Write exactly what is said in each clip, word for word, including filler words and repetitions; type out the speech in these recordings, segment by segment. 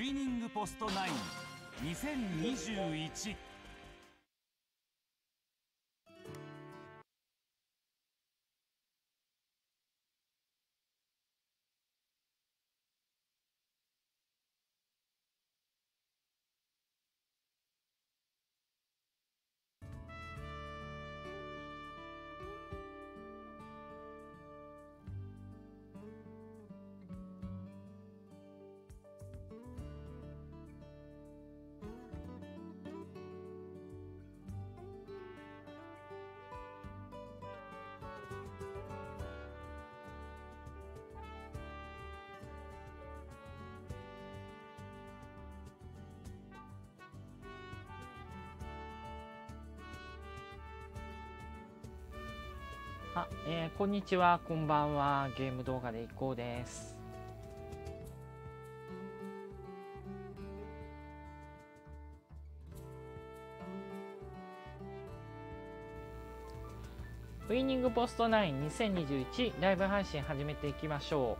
ウイニングポストナインにせんにじゅういち。あ、えー、こんにちは、こんばんは。ゲーム動画でいこうです。ウイニングポストナインにせんにじゅういちライブ配信始めていきましょ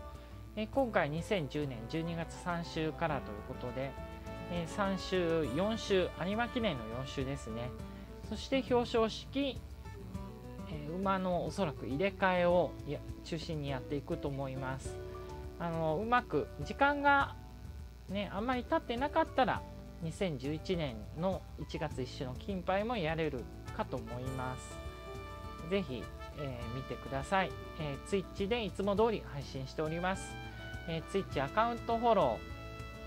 う。えー、今回にせんじゅうねんじゅうにがつさんしゅうからということで、えー、さんしゅうよんしゅう有馬記念のよんしゅうですね。そして表彰式、馬のおそらく入れ替えを中心にやっていくと思います。あのうまく時間がねあんまり経ってなかったらにせんじゅういちねんのいちがついっしゅうの金杯もやれるかと思います。ぜひ、えー、見てください。えー、Twitch でいつも通り配信しております。えー、Twitch アカウントフォロ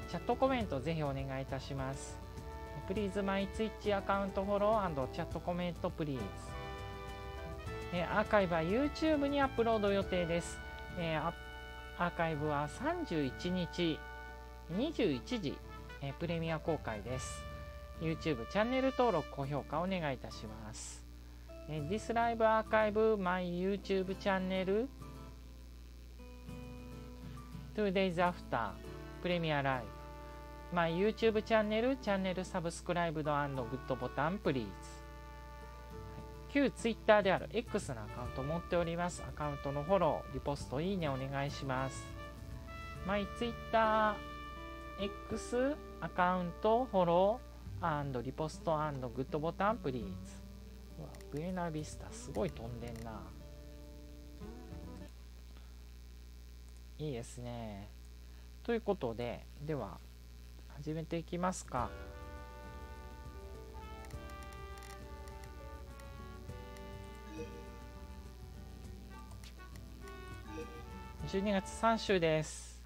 ー、チャットコメントぜひお願いいたします。 Please my Twitch アカウントフォロー&チャットコメント Please。アーカイブは YouTube にアップロード予定です。えー、アーカイブはさんじゅういちにちにじゅういちじ、えー、プレミア公開です。 YouTube チャンネル登録高評価お願いいたします。えー、This Live Archive My YouTube チャンネル トゥーデイズアフター プレミアライブ My YouTube チャンネルチャンネルサブスクライブド&グッドボタン Please。旧ツイッターである X のアカウントを持っております。アカウントのフォロー、リポスト、いいねお願いします。マイツイッター X アカウントフォロー&リポスト&グッドボタンプリーズ。うわ、ブエナビスタすごい飛んでんな。いいですね。ということで、では始めていきますか。じゅうにがつさんしゅうです。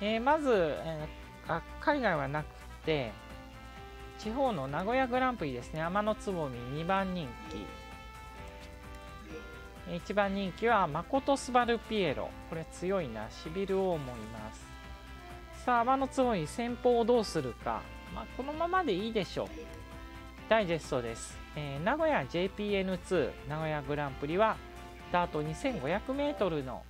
えー、まず、えー、海外はなくて地方の名古屋グランプリですね。天のつぼみにばんにんき、いちばんにんきは誠スバルピエロ。これ強いな、しびるを思います。さあ天のつぼみ先方をどうするか、まあ、このままでいいでしょう。ダイジェストです。えー、名古屋 ジェイピーエヌツー 名古屋グランプリはダート にせんごひゃくメートル の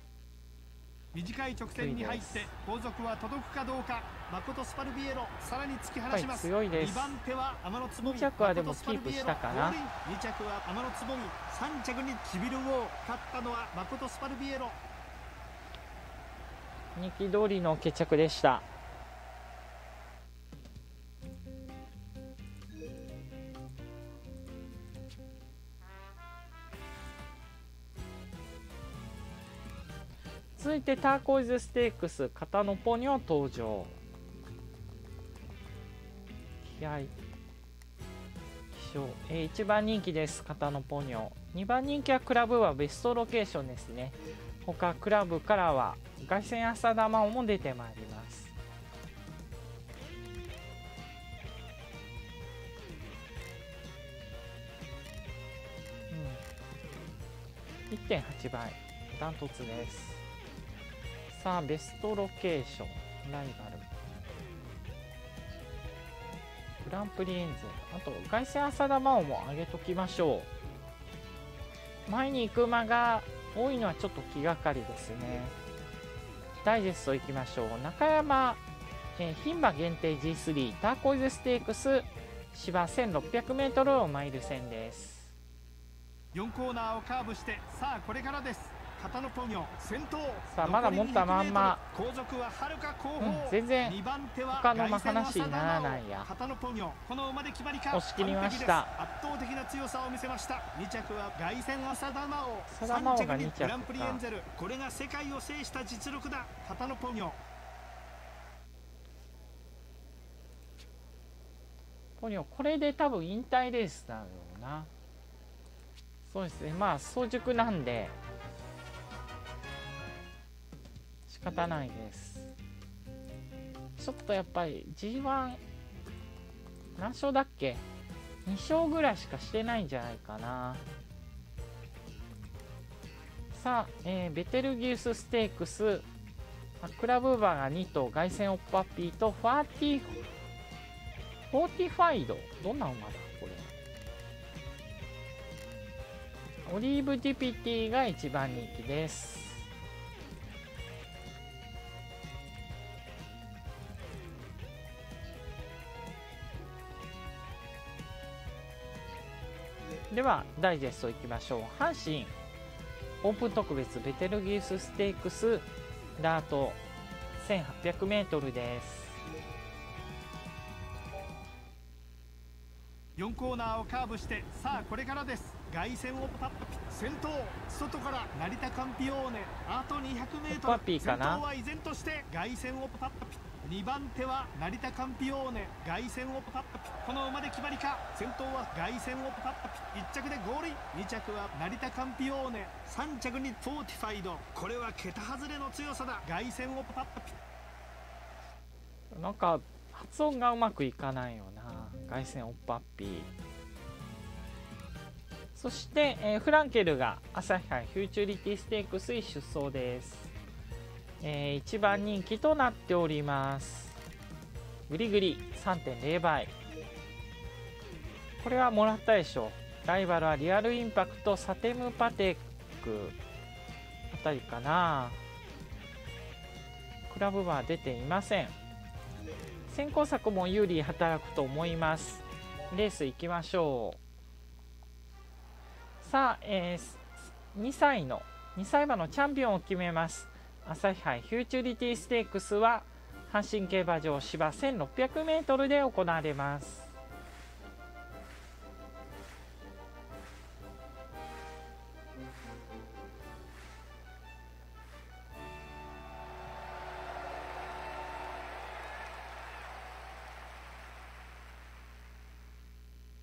短い直線に入って後続は届くかどうか。誠スパルビエロさらに突き放します。強いです。にばんては天のつぼみ、にちゃくはでもキープしたかな。にちゃくは天のつぼみ、さんちゃくにキビルウォー。勝ったのは誠スパルビエロ。にき通りの決着でした。続いてターコイズステークス、片野ポニョ登場。気合い気象、えー、いちばんにんきです。片野ポニョ。にばんにんきはクラブはベストロケーションですね。他クラブからは凱旋浅田真央も出てまいります。うん、いってんはちばいダントツです。さあベストロケーション、ライバルグランプリエンゼル、あと凱旋浅田真央も上げときましょう。前に行く馬が多いのはちょっと気がかりですね。ダイジェストいきましょう。中山牝馬限定 ジースリー ターコイズステークス芝 せんろっぴゃくメートル をマイル戦です。よんコーナーをカーブして、さあこれからです。さあまだ持ったまんま、うん、全然他の話にならないや。押し切りました。サダマオがに着か。これが世界を制した実力だ。ポニョこれで多分引退レースだろうな。そうですね、まあ早熟なんで仕方ないです。ちょっとやっぱり ジーワン 何勝だっけ、に勝ぐらいしかしてないんじゃないかな。さあ、えー、ベテルギウスステークス、クラブーバーがに頭、凱旋オッパッピーとファーティーフォーティファイド、どんな馬だこれ。オリーブディピティが一番人気です。ではダイジェストいきましょう。阪神オープン特別ベテルギウスステークス、ダート せんはっぴゃくメートル です。よんコーナーをカーブして、さあこれからです。凱旋オッパッピ先頭、外から成田カンピオーネ、あと にひゃくメートル 先頭は依然として凱旋オッパッピ、にばん手は成田カンピオーネ、凱旋オッパッピ、この馬で決まりか。先頭は凱旋オッパッピ、いっ着で合輪、に着は成田カンピオーネ、さん着にフォーティファイド、これは桁外れの強さだ。凱旋オッパッピ、なんか発音がうまくいかないよな。凱旋オッパッピー、そして、えー、フランケルが朝日杯フューチュリティステークスに出走です。えー、いちばん人気となっております。グリグリ さんてんゼロ 倍、これはもらったでしょう。ライバルはリアルインパクト、サテムパテックあたりかな。クラブは出ていません。先行策も有利働くと思います。レース行きましょう。さあ、えー、にさいのにさい馬のチャンピオンを決めます。朝日杯フューチュリティステークスは阪神競馬場芝 せんろっぴゃくメートル で行われます。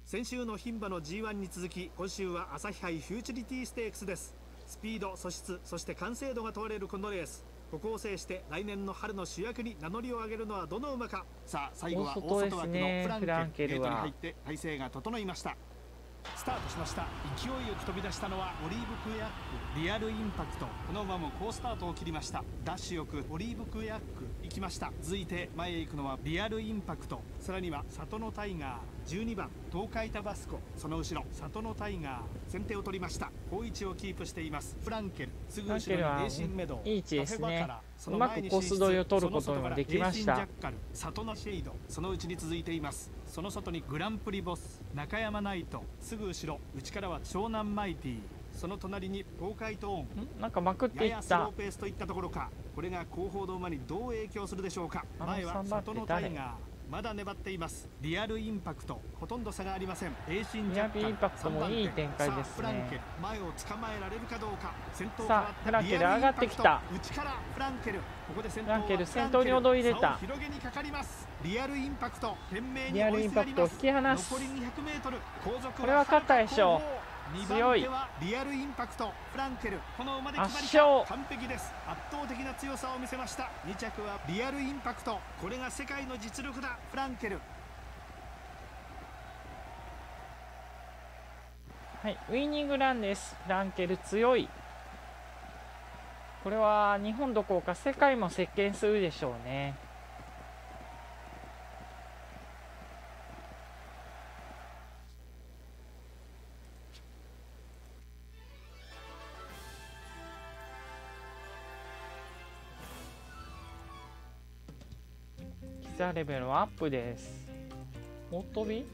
先週の牝馬の ジーワン に続き、今週は朝日杯フューチュリティステークスです。スピード、素質、そして完成度が問われるこのレース、ここを制して来年の春の主役に名乗りを上げるのはどの馬か。さあ最後は大外枠のフランケルに入って体勢が整いました。スタートしました。勢いよく飛び出したのはオリーブクエアック、リアルインパクト、この馬も好スタートを切りました。ダッシュよくオリーブクエアック行きました。続いて前へ行くのはリアルインパクト、さらには里のタイガー、じゅうにばん東海タバスコ、その後ろ里のタイガー、先手を取りました。好位置をキープしています。フランケル、すぐ後ろにエーシンメド、いい位置ですね。うまくコース取りを取ることができました。里のシェイド、そのうちに続いています。その外にグランプリボス、中山ナイト、すぐ後ろ内からは湘南マイティ、その隣に東海トーン、なんかまくっていった。ややスローペースといったところか。これが後方の馬にどう影響するでしょうか。前は里のタイガー、まだ粘っています。リアルインパクト、ほとんど差がありません。エーシンジャッカル、インパクトもいい展開ですね。フランケ、前を捕まえられるかどうか。先頭さあフランケル上がってきた。内からフランケル、ここで先頭はフランケル、先頭に躍り出た。広げにかかります。リアルインパクト懸命に追いすがります。リアルインパクトを引き離す。残り にひゃくメートル、後続はこれは勝ったでしょう。強いリアルインパクト、フランケル、この馬で決まりか、完璧です。圧倒的な強さを見せました。に着はリアルインパクト、これが世界の実力だ。フランケル、はい、ウイニングランです。フランケル強い、これは日本どころか世界も席巻するでしょうね。レベルはアップです。大飛び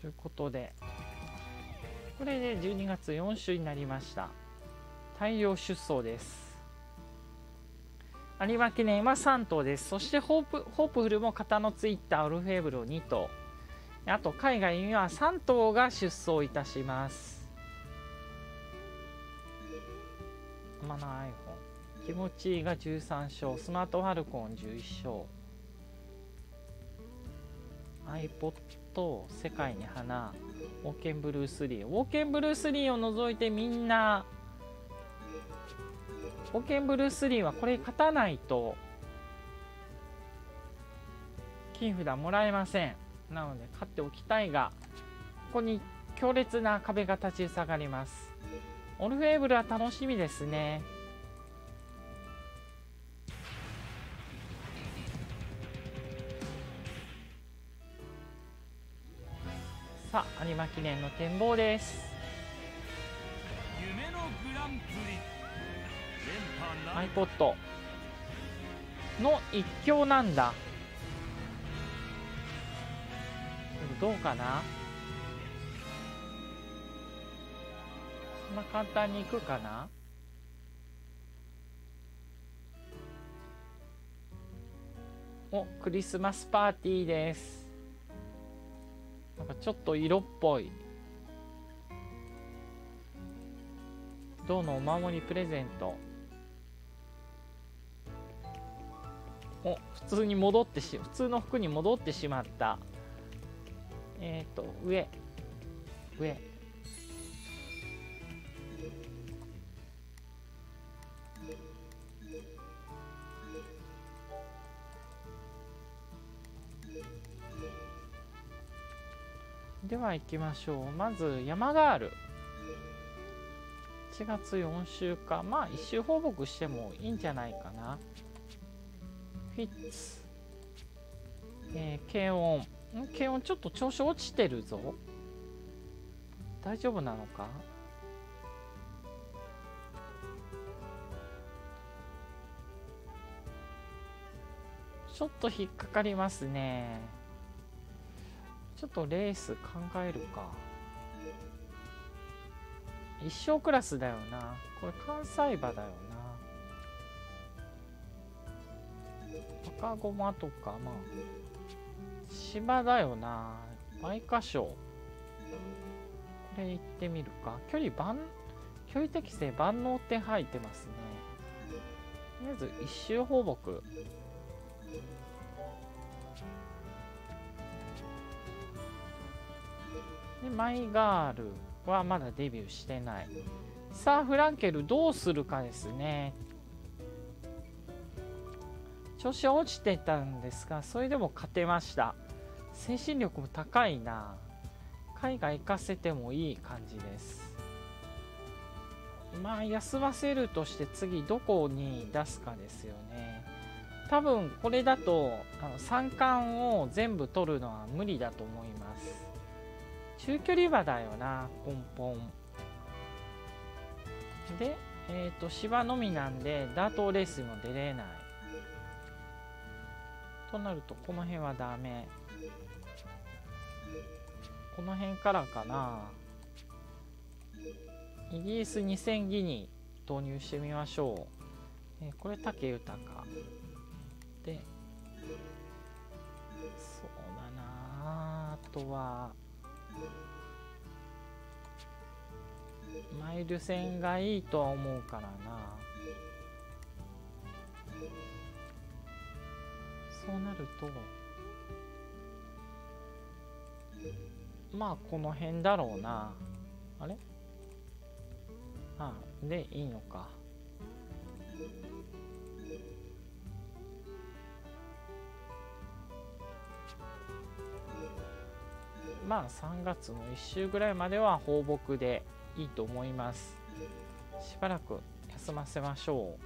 ということで、これでじゅうにがつよん週になりました。大量出走です。有馬記念はさん頭です。そしてホープ、ホープフルも型のついたオルフェーブルをに頭、あと海外にはさん頭が出走いたします。マナーアイホン気持ちいいがじゅうさん勝、スマートファルコンじゅういち勝、アイポッド世界に花、ウォーケンブルースリー、ウォーケンブルースリーを除いてみんな、ウォーケンブルースリーはこれ勝たないと金札もらえません。なので勝っておきたいが、ここに強烈な壁が立ち塞がります。オルフェーブルは楽しみですね。さあ有馬記念の展望です。夢のグランプリ、アイポッドの一強なんだ。どうかな、そんな簡単にいくかな。お、クリスマスパーティーです。なんかちょっと色っぽい。銅のお守りプレゼント。お、普通に戻ってし、普通の服に戻ってしまった。えっと上上では行きましょう。まず山ガール、いちがつよん週か、まあいっ週放牧してもいいんじゃないかな。フィッツ、えー、軽音、軽音ちょっと調子落ちてるぞ。大丈夫なのか。ちょっと引っかかりますね。ちょっとレース考えるか。一勝クラスだよな。これ関西馬だよな。赤駒とか、まあ芝だよな。梅花賞、これ行ってみるか。距離万、距離適正万能って入ってますね。とりあえず一周放牧、でマイガールはまだデビューしてない。さあフランケルどうするかですね。調子は落ちてたんですが、それでも勝てました。精神力も高いな。海外行かせてもいい感じです。まあ休ませるとして次どこに出すかですよね。多分これだとあのさん冠を全部取るのは無理だと思います。中距離馬だよな、ポンポンで、えーと芝のみなんでダートレースにも出れないとなると、この辺はダメ。この辺からかな。イギリスにせんギニ投入してみましょう。えー、これ武豊で、そうだなあ、あとはマイル戦がいいとは思うからな。そうなるとまあこの辺だろうな。あれ、ああでいいのか。まあさんがつのいっ週ぐらいまでは放牧でいいと思います。しばらく休ませましょう。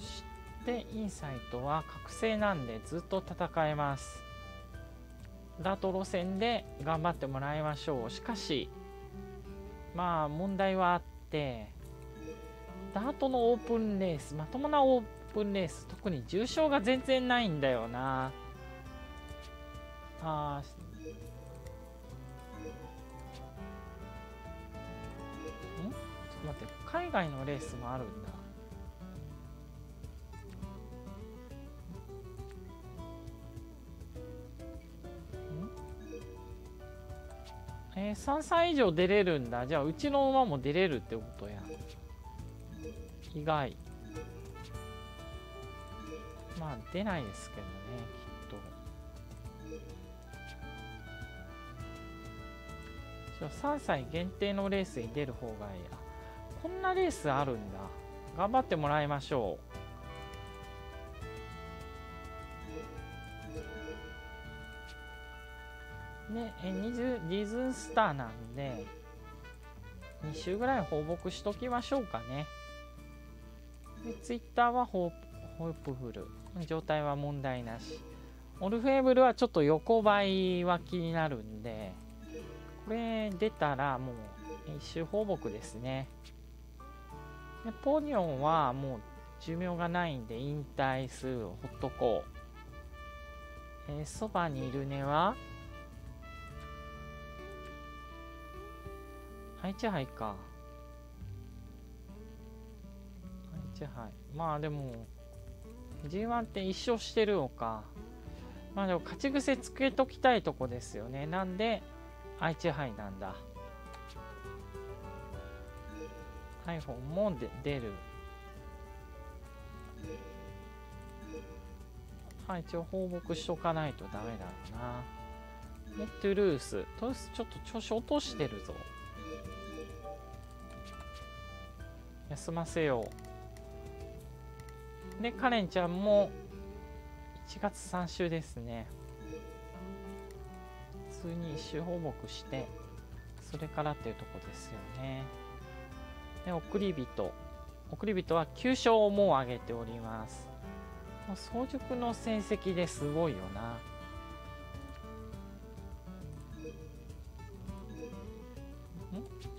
そしてインサイトは覚醒なんでずっと戦えます。ダート路線で頑張ってもらいましょう。しかしまあ問題はあって、ダートのオープンレース、まともなオープンレース、特に重賞が全然ないんだよな。あーん、ちょっと待って、海外のレースもあるんだ。えー、さんさい以上出れるんだ。じゃあうちの馬も出れるってことや。意外。まあ出ないですけどね、きっと。じゃあさんさい限定のレースに出る方がいいや。こんなレースあるんだ。頑張ってもらいましょう。で、えにじゅうリズンスターなんでに週ぐらい放牧しときましょうかね。でツイッターはホープフル、状態は問題なし。オルフェーブルはちょっと横ばいは気になるんで、これ出たらもういっ週放牧ですね。でポニョンはもう寿命がないんで引退する、ほっとこう。えー、そばにいるねは愛知杯か。愛知杯。まあでも、ジーワン って一勝してるのか。まあでも、勝ち癖つけときたいとこですよね。なんで、愛知杯なんだ。iPhone もで出る。はい、一応放牧しとかないとダメだろうな。で、トゥルース。トゥルースちょっと調子落としてるぞ。休ませよう。でカレンちゃんもいちがつさん週ですね。普通にいっ週放牧して、それからっていうとこですよね。で送り人送り人はきゅう勝をもう挙げております。もう早熟の成績ですごいよな。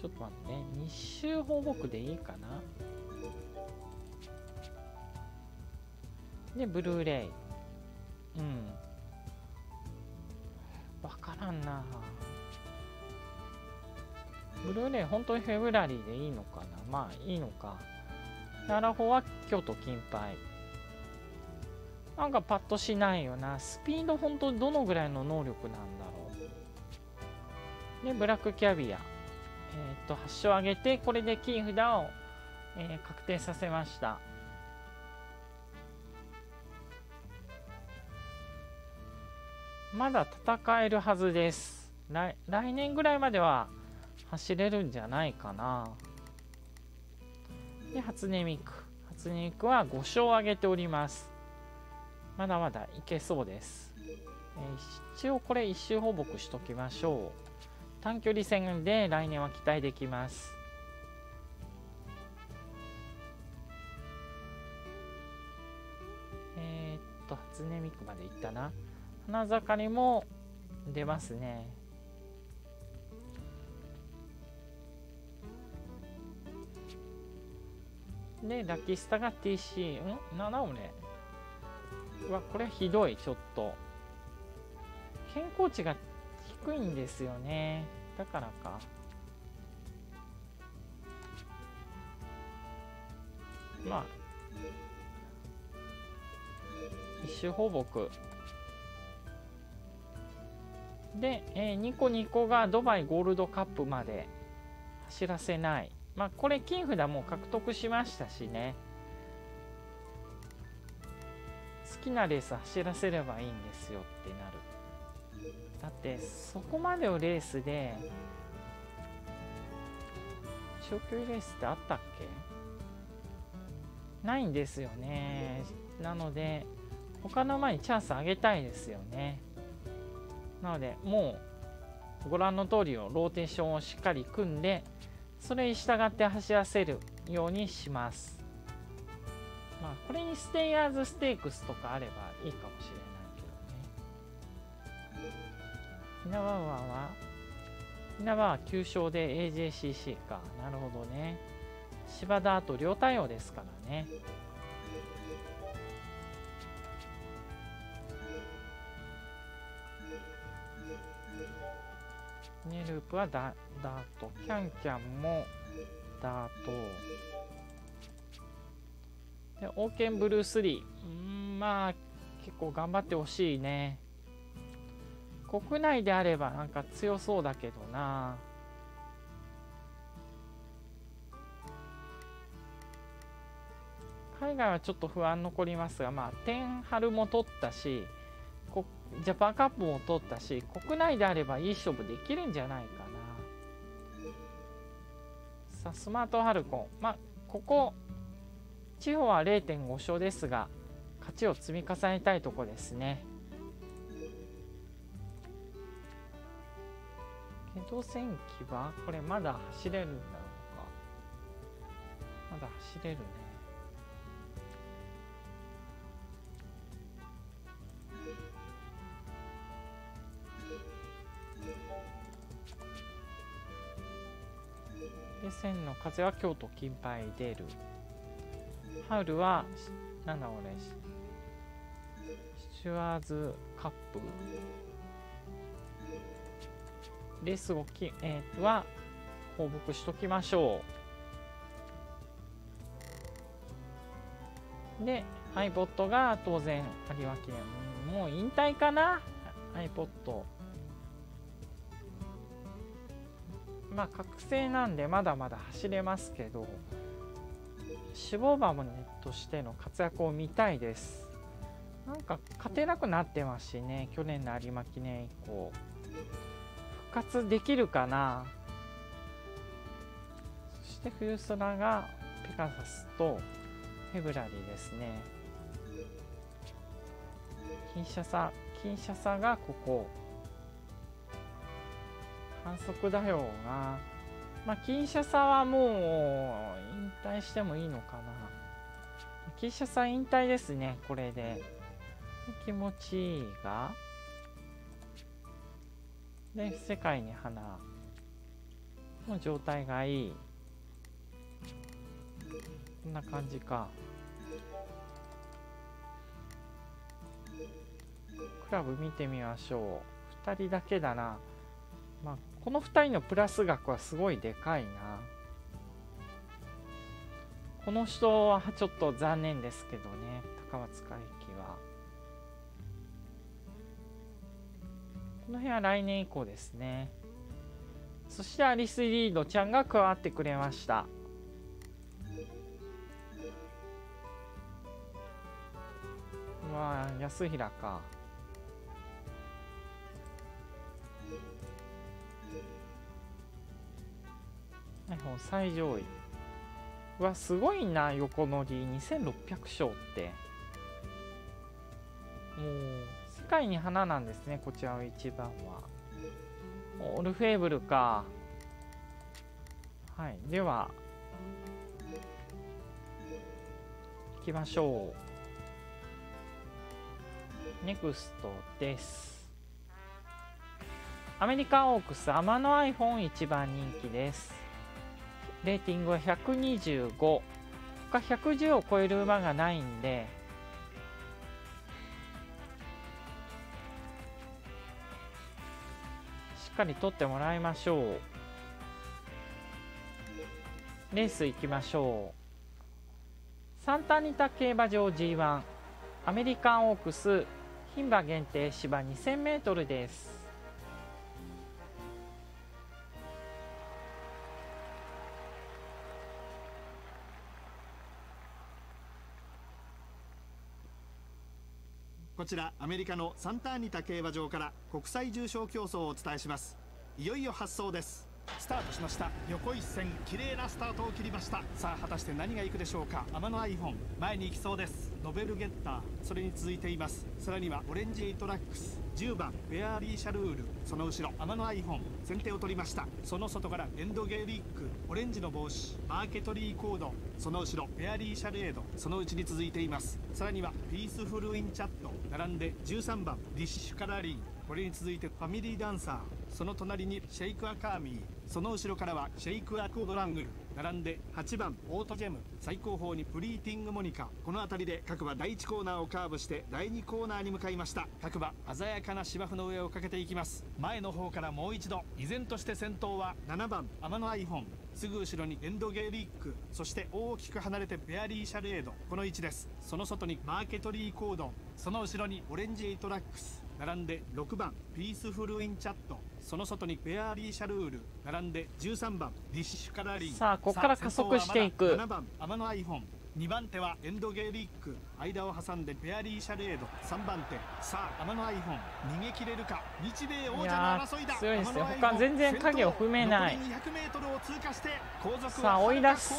ちょっと待って、に週放牧でいいかな。でブルーレイ、うん分からんな。ブルーレイ本当にフェブラリーでいいのかな。まあいいのか。アラフォーは京都金杯。なんかパッとしないよな。スピード本当にどのぐらいの能力なんだろう。でブラックキャビア、えっとはち勝上げて、これで金札を、えー、確定させました。まだ戦えるはずです。 来, 来年ぐらいまでは走れるんじゃないかな。で初音ミク初音ミクはご勝上げております。まだまだいけそうです。えー、一応これいっ周放牧しときましょう。短距離戦で来年は期待できます。えー、っと、初音ミクまでいったな。花盛りも出ますね。で、ラキスタが ティーシー、ん ?なな 俺。うわ、これひどい、ちょっと。健康値が低いんですよね。だからか。まあ一周放牧で、えー、ニコニコがドバイゴールドカップまで走らせない。まあこれ金札も獲得しましたしね。好きなレース走らせればいいんですよってなる。だってそこまでをレースで長距離レースってあったっけ？ないんですよね。なので他の馬にチャンスあげたいですよね。なのでもうご覧の通りをローテーションをしっかり組んで、それに従って走らせるようにします。まあこれにステイヤーズステークスとかあればいいかもしれない。ひなわわはひなわはきゅう勝で エージェーシーシー か。なるほどね。芝田あと両対応ですからね。にループは ダ, ダート、キャンキャンもダートで、オーケンブルースリー、うん、まあ結構頑張ってほしいね。国内であればなんか強そうだけどな。海外はちょっと不安残りますが、まあ天春も取ったし、ジャパンカップも取ったし、国内であればいい勝負できるんじゃないかな。さあ、スマートハルコン、まあここ地方は れいてんご 勝ですが、勝ちを積み重ねたいとこですね。けど戦機はこれまだ走れるんだろうか。まだ走れるね。で、千の風は京都近海出る。ハウルはなんだこれ、シチュワーズカップレースをき、えー、は放牧しときましょう。で、アイボットが当然有馬記念、もう引退かな。アイボットまあ覚醒なんでまだまだ走れますけど、志望馬もネットしての活躍を見たいです。なんか勝てなくなってますしね、去年の有馬記念以降。復活できるかな。そして冬空がペガサスとフェブラリーですね。金シャサ、金シャサがここ、反則だよな。まあ金シャサはもう引退してもいいのかな。金シャサ引退ですね。これで気持ちいいがで世界に花の状態がいい。こんな感じか。クラブ見てみましょう。ふたりだけだな。まあこのふたりのプラス額はすごいでかいな。この人はちょっと残念ですけどね、高松海輝は。この辺は来年以降ですね。そしてアリス・リードちゃんが加わってくれました。うわー、安平か。最上位はすごいな。横乗りにせんろっぴゃく勝って、もう世界に花なんですね。こちらのいちばんはオルフェーブルか。はい、では行きましょう。ネクストです。アメリカンオークス、天野 アイフォンいちばん人気です。レーティングはひゃくにじゅうご、他ひゃくじゅうを超える馬がないんで、しっかり取ってもらいましょう。レース行きましょう。サンタニタ競馬場 ジーワン アメリカンオークス、牝馬限定芝 にせんメートル です。こちらアメリカのサンターニタ競馬場から国際重賞競争をお伝えします。いよいよ発走です。スタートしました。横一線、綺麗なスタートを切りました。さあ果たして何が行くでしょうか。天野アイフォン前に行きそうです。ノベルゲッター、それに続いています。さらにはオレンジエイトラックス、じゅうばんベアリーシャルール、その後ろ天野アイフォン先手を取りました。その外からエンドゲーリック、オレンジの帽子マーケトリーコード、その後ろベアリーシャレード、そのうちに続いています。さらにはピースフルインチャット並んでじゅうさんばんディッシュカラリー、これに続いてファミリーダンサー、その隣にシェイクアカーミー、その後ろからはシェイクアコードラングル、並んではちばんオートゲム、最高峰にプリーティングモニカ、この辺りで各馬だいいちコーナーをカーブしてだいにコーナーに向かいました。各馬鮮やかな芝生の上をかけていきます。前の方からもう一度、依然として先頭はななばん天野アイホン、すぐ後ろにエンドゲーリック、そして大きく離れてベアリーシャルエード、この位置です。その外にマーケトリーコードン、その後ろにオレンジエイトラックス、並んでろくばんピースフルインチャット、その外にベアリーシャルール、並んでじゅうさんばんディッシュカラリー。さあここから加速していく。ななばん天野アイホン、にばん手はエンドゲーリック、間を挟んでベアリーシャルエード、さんばんて、さあ天野アイホン逃げ切れるか、日米王者の争いだ。強いですね、他全然影を踏めない。にひゃくメートルを通過して後続をさあ追い出す。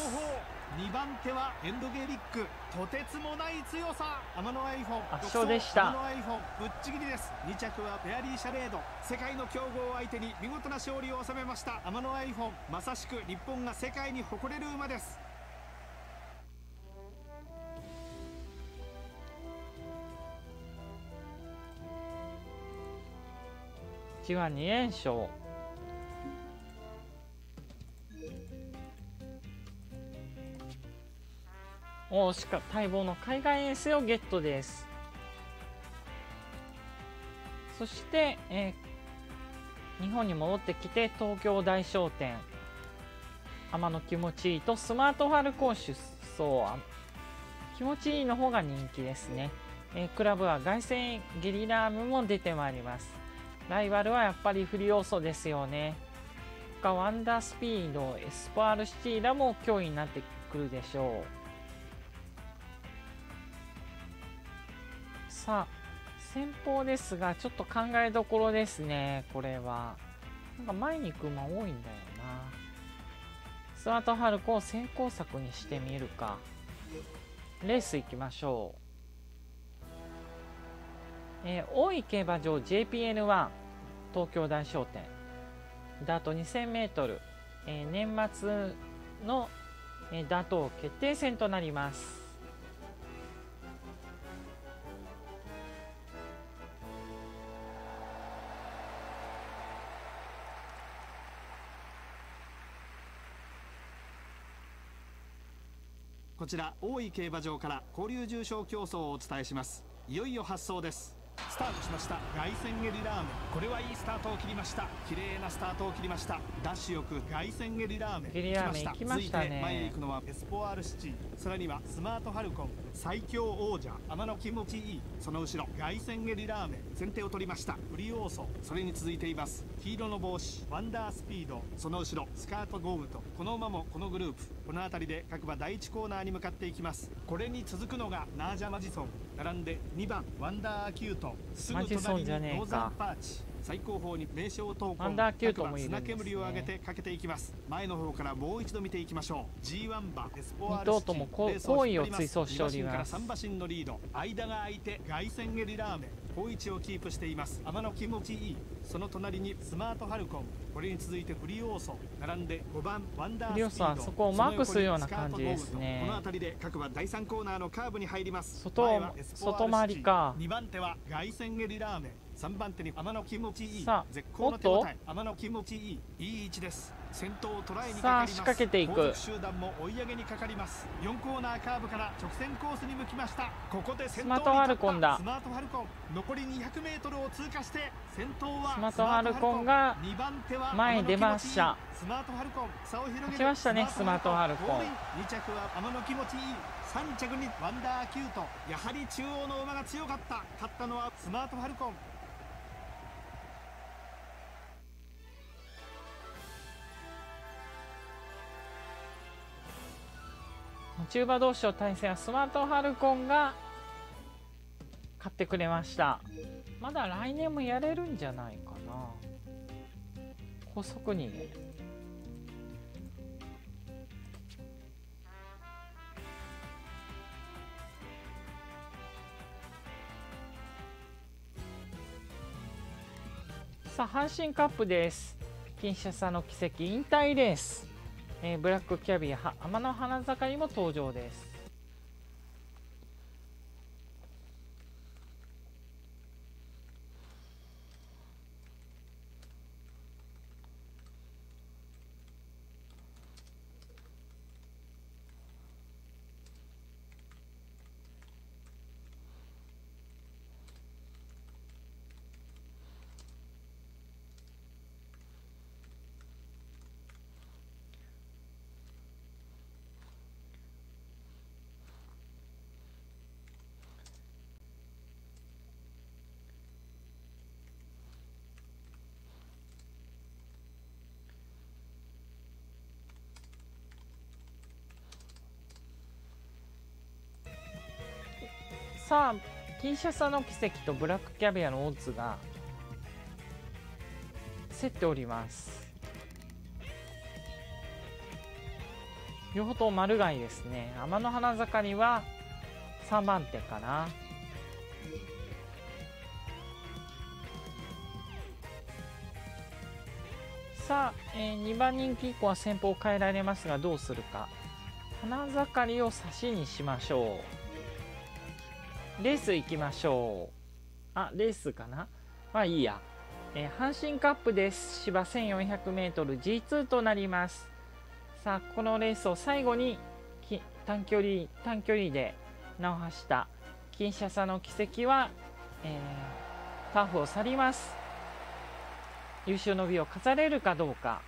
にばんてはエンドゲーリック、とてつもない強さ。天野アイホン圧勝でした。天野アイホンぶっちぎりです。にちゃくはベアリーシャレード、世界の強豪を相手に見事な勝利を収めました。天野アイホン、まさしく日本が世界に誇れる馬です。ジーワン に連勝。おー、しか待望の海外遠征をゲットです。そして、えー、日本に戻ってきて東京大商店、天野気持ちいいとスマートファルコン出走。気持ちいいの方が人気ですね、えー、クラブは凱旋ゲリラームも出てまいります。ライバルはやっぱりフリ要素ですよね。他ワンダースピード、エスパールシティラも脅威になってくるでしょう。さあ先方ですがちょっと考えどころですね。これはなんか前に行く馬多いんだよな。スワートハルコを先行策にしてみるか。レース行きましょう。えー、大井競馬場 ジェーピーエヌワン 東京大賞典ダート にせんメートル、えー、年末の、えー、ダート決定戦となります。こちら大井競馬場から交流重賞競争をお伝えします。いよいよ発走です。スタートしました凱旋ゲリラーメン、これはいいスタートを切りました。綺麗なスタートを切りました。ダッシュよく凱旋ゲリラーメン行きました。続いて前へ行くのはエスポアールシチー、さらにはスマートハルコン、最強王者天野気持ちいい、その後ろ凱旋ゲリラーメン先手を取りました。フリオーソ、それに続いています黄色の帽子ワンダースピード、その後ろスカートゴームと、この馬もこのグループ、この辺りで各馬だいいちコーナーに向かっていきます。これに続くのがナージャマジソン、並んでにばんワンダーアキュート、すぐ隣にノーザンパーチ、最高峰に名称闘魂、各馬砂煙を上げてかけていきます。前の方からもう一度見ていきましょう。 ジーワン 馬エスポアールシチー好位を追走しております。にばしんからさんばしんのリード、間が空いて凱旋ゲリラーメン好位置をキープしています。天野気持ちいい、その隣にスマートハルコン、これに続いてフリオーソ、並んでごばんワンダースピード、フリオーソはそこをマークするような感じですね。この辺りで各馬だいさんコーナーのカーブに入ります。外外回りか。にばんては凱旋ゲリラーメン、さんばんてに天野気持ちいい、絶好の手応え。天野気持ちいい、いい位置です。先頭を捉えにかかります。仕掛けていく。集団も追い上げにかかります。よんコーナーカーブから直線コースに向きました。ここで先頭に立ったスマートハルコンだ。スマートハルコン残り にひゃくメートル を通過して先頭はスマートハルコンが前に出ました。スマートハルコン差を広げてきましたね。スマートハルコンにちゃくは天野気持ちいい、さんちゃくにワンダーキュート、やはり中央の馬が強かった。勝ったのはスマートハルコン。中馬同士の対戦はスマートハルコンが勝ってくれました。まだ来年もやれるんじゃないかな。高速にね、さあ阪神カップです。キンシャサの奇跡引退レース、えー、ブラックキャビア天の花盛りも登場です。さ、キンシャサの奇跡とブラックキャビアのオッズが競っております。両方と丸貝ですね。天の花坂にはさんばんてかな。さあ、えー、にばんにんき以降は戦法を変えられますが、どうするか。花盛りを差しにしましょう。レース行きましょう。あ、レースかな、まあいいや。えー、阪神カップです。芝 せんよんひゃくメートルジーツー となります。さあ、このレースを最後に短距離、短距離で名を馳したキンシャサの奇跡は、えー、ターフを去ります。優秀の美を飾れるかどうか。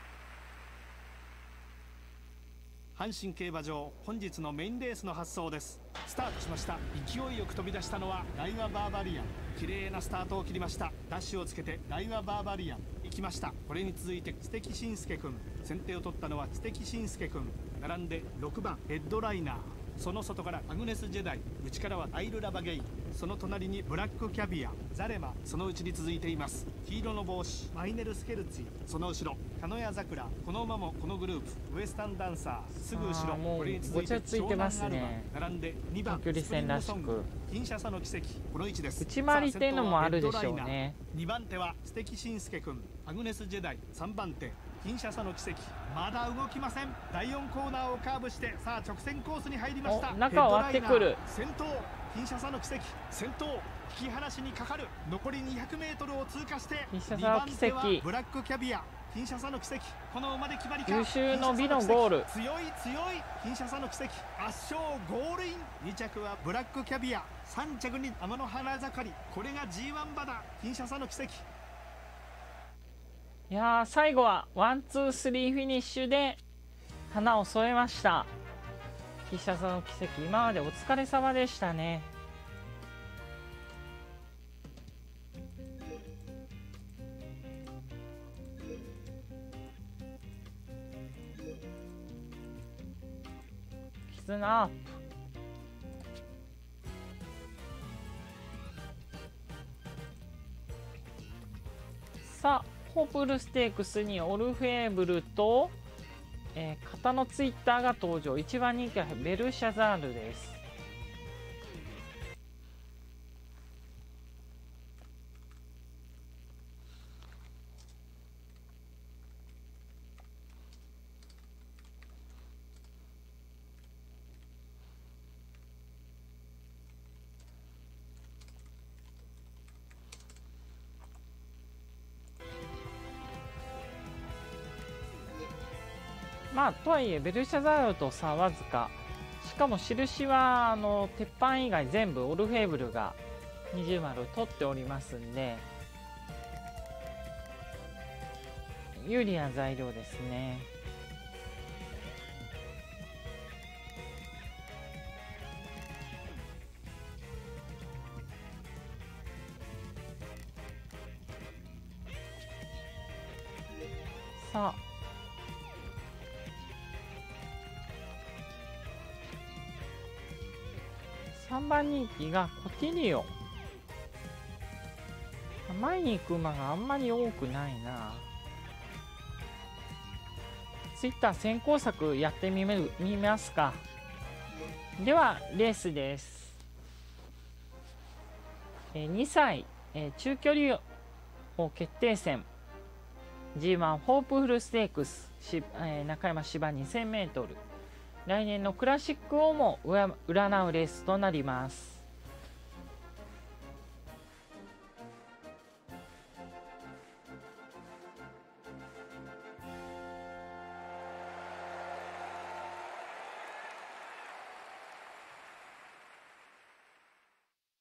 阪神競馬場、本日のメインレースの発走です。スタートしました。勢いよく飛び出したのはダイワバーバリアン。綺麗なスタートを切りました。ダッシュをつけてダイワバーバリアン行きました。これに続いて知的信介君、先手を取ったのは知的信介君。並んでろくばんヘッドライナー、その外からアグネス・ジェダイ、内からはアイル・ラバゲイ、その隣にブラック・キャビア、ザレマ、そのうちに続いています。黄色の帽子マイネル・スケルツィ、その後ろカノヤ・ザクラ、この馬もこのグループウエスタン・ダンサー、すぐ後ろこれに続いて湘南アルバ、並んでにばんスプリングソング、キンシャサの奇跡、この位置です。内回りっていうのもあるでしょうね。にばんては知的信介君、アグネス・ジェダイ、さんばんてキンシャサの奇跡、まだ動きません。だいよんコーナーをカーブして、さあ直線コースに入りました。中を割ってくる。先頭、キンシャサの奇跡、先頭引き離しにかかる。残り にひゃくメートル を通過して、にばんてはブラックキャビア。キンシャサの奇跡、この馬で決まりか。優秀の美のゴール。強い強いキンシャサの奇跡、圧勝ゴールイン。にちゃくはブラックキャビア、さんちゃくに天の花盛り。これが ジーワン 馬だ。キンシャサの奇跡。いやー、最後はワンツースリーフィニッシュで花を添えました。キンシャサの奇跡、今までお疲れ様でしたね。絆アップ、さあホープルステークスにオルフェーブルと、えー、型のツイッターが登場。いちばんにんきはベルシャザールです。まあ、とはいえベルシャザールと差わずか、しかも印はあの鉄板以外全部オルフェーブルがにじゅうまるを取っておりますんで、有利な材料ですね。さあさんばんにんきがコティリオ。前に行く馬があんまり多くないな。ツイッター先行策やってみる、見ますか。ではレースです。えにさい、え中距離を決定戦 ジーワン ホープフルステークス、し、え中山芝 にせんメートル、来年のクラシックをも占うレースとなります。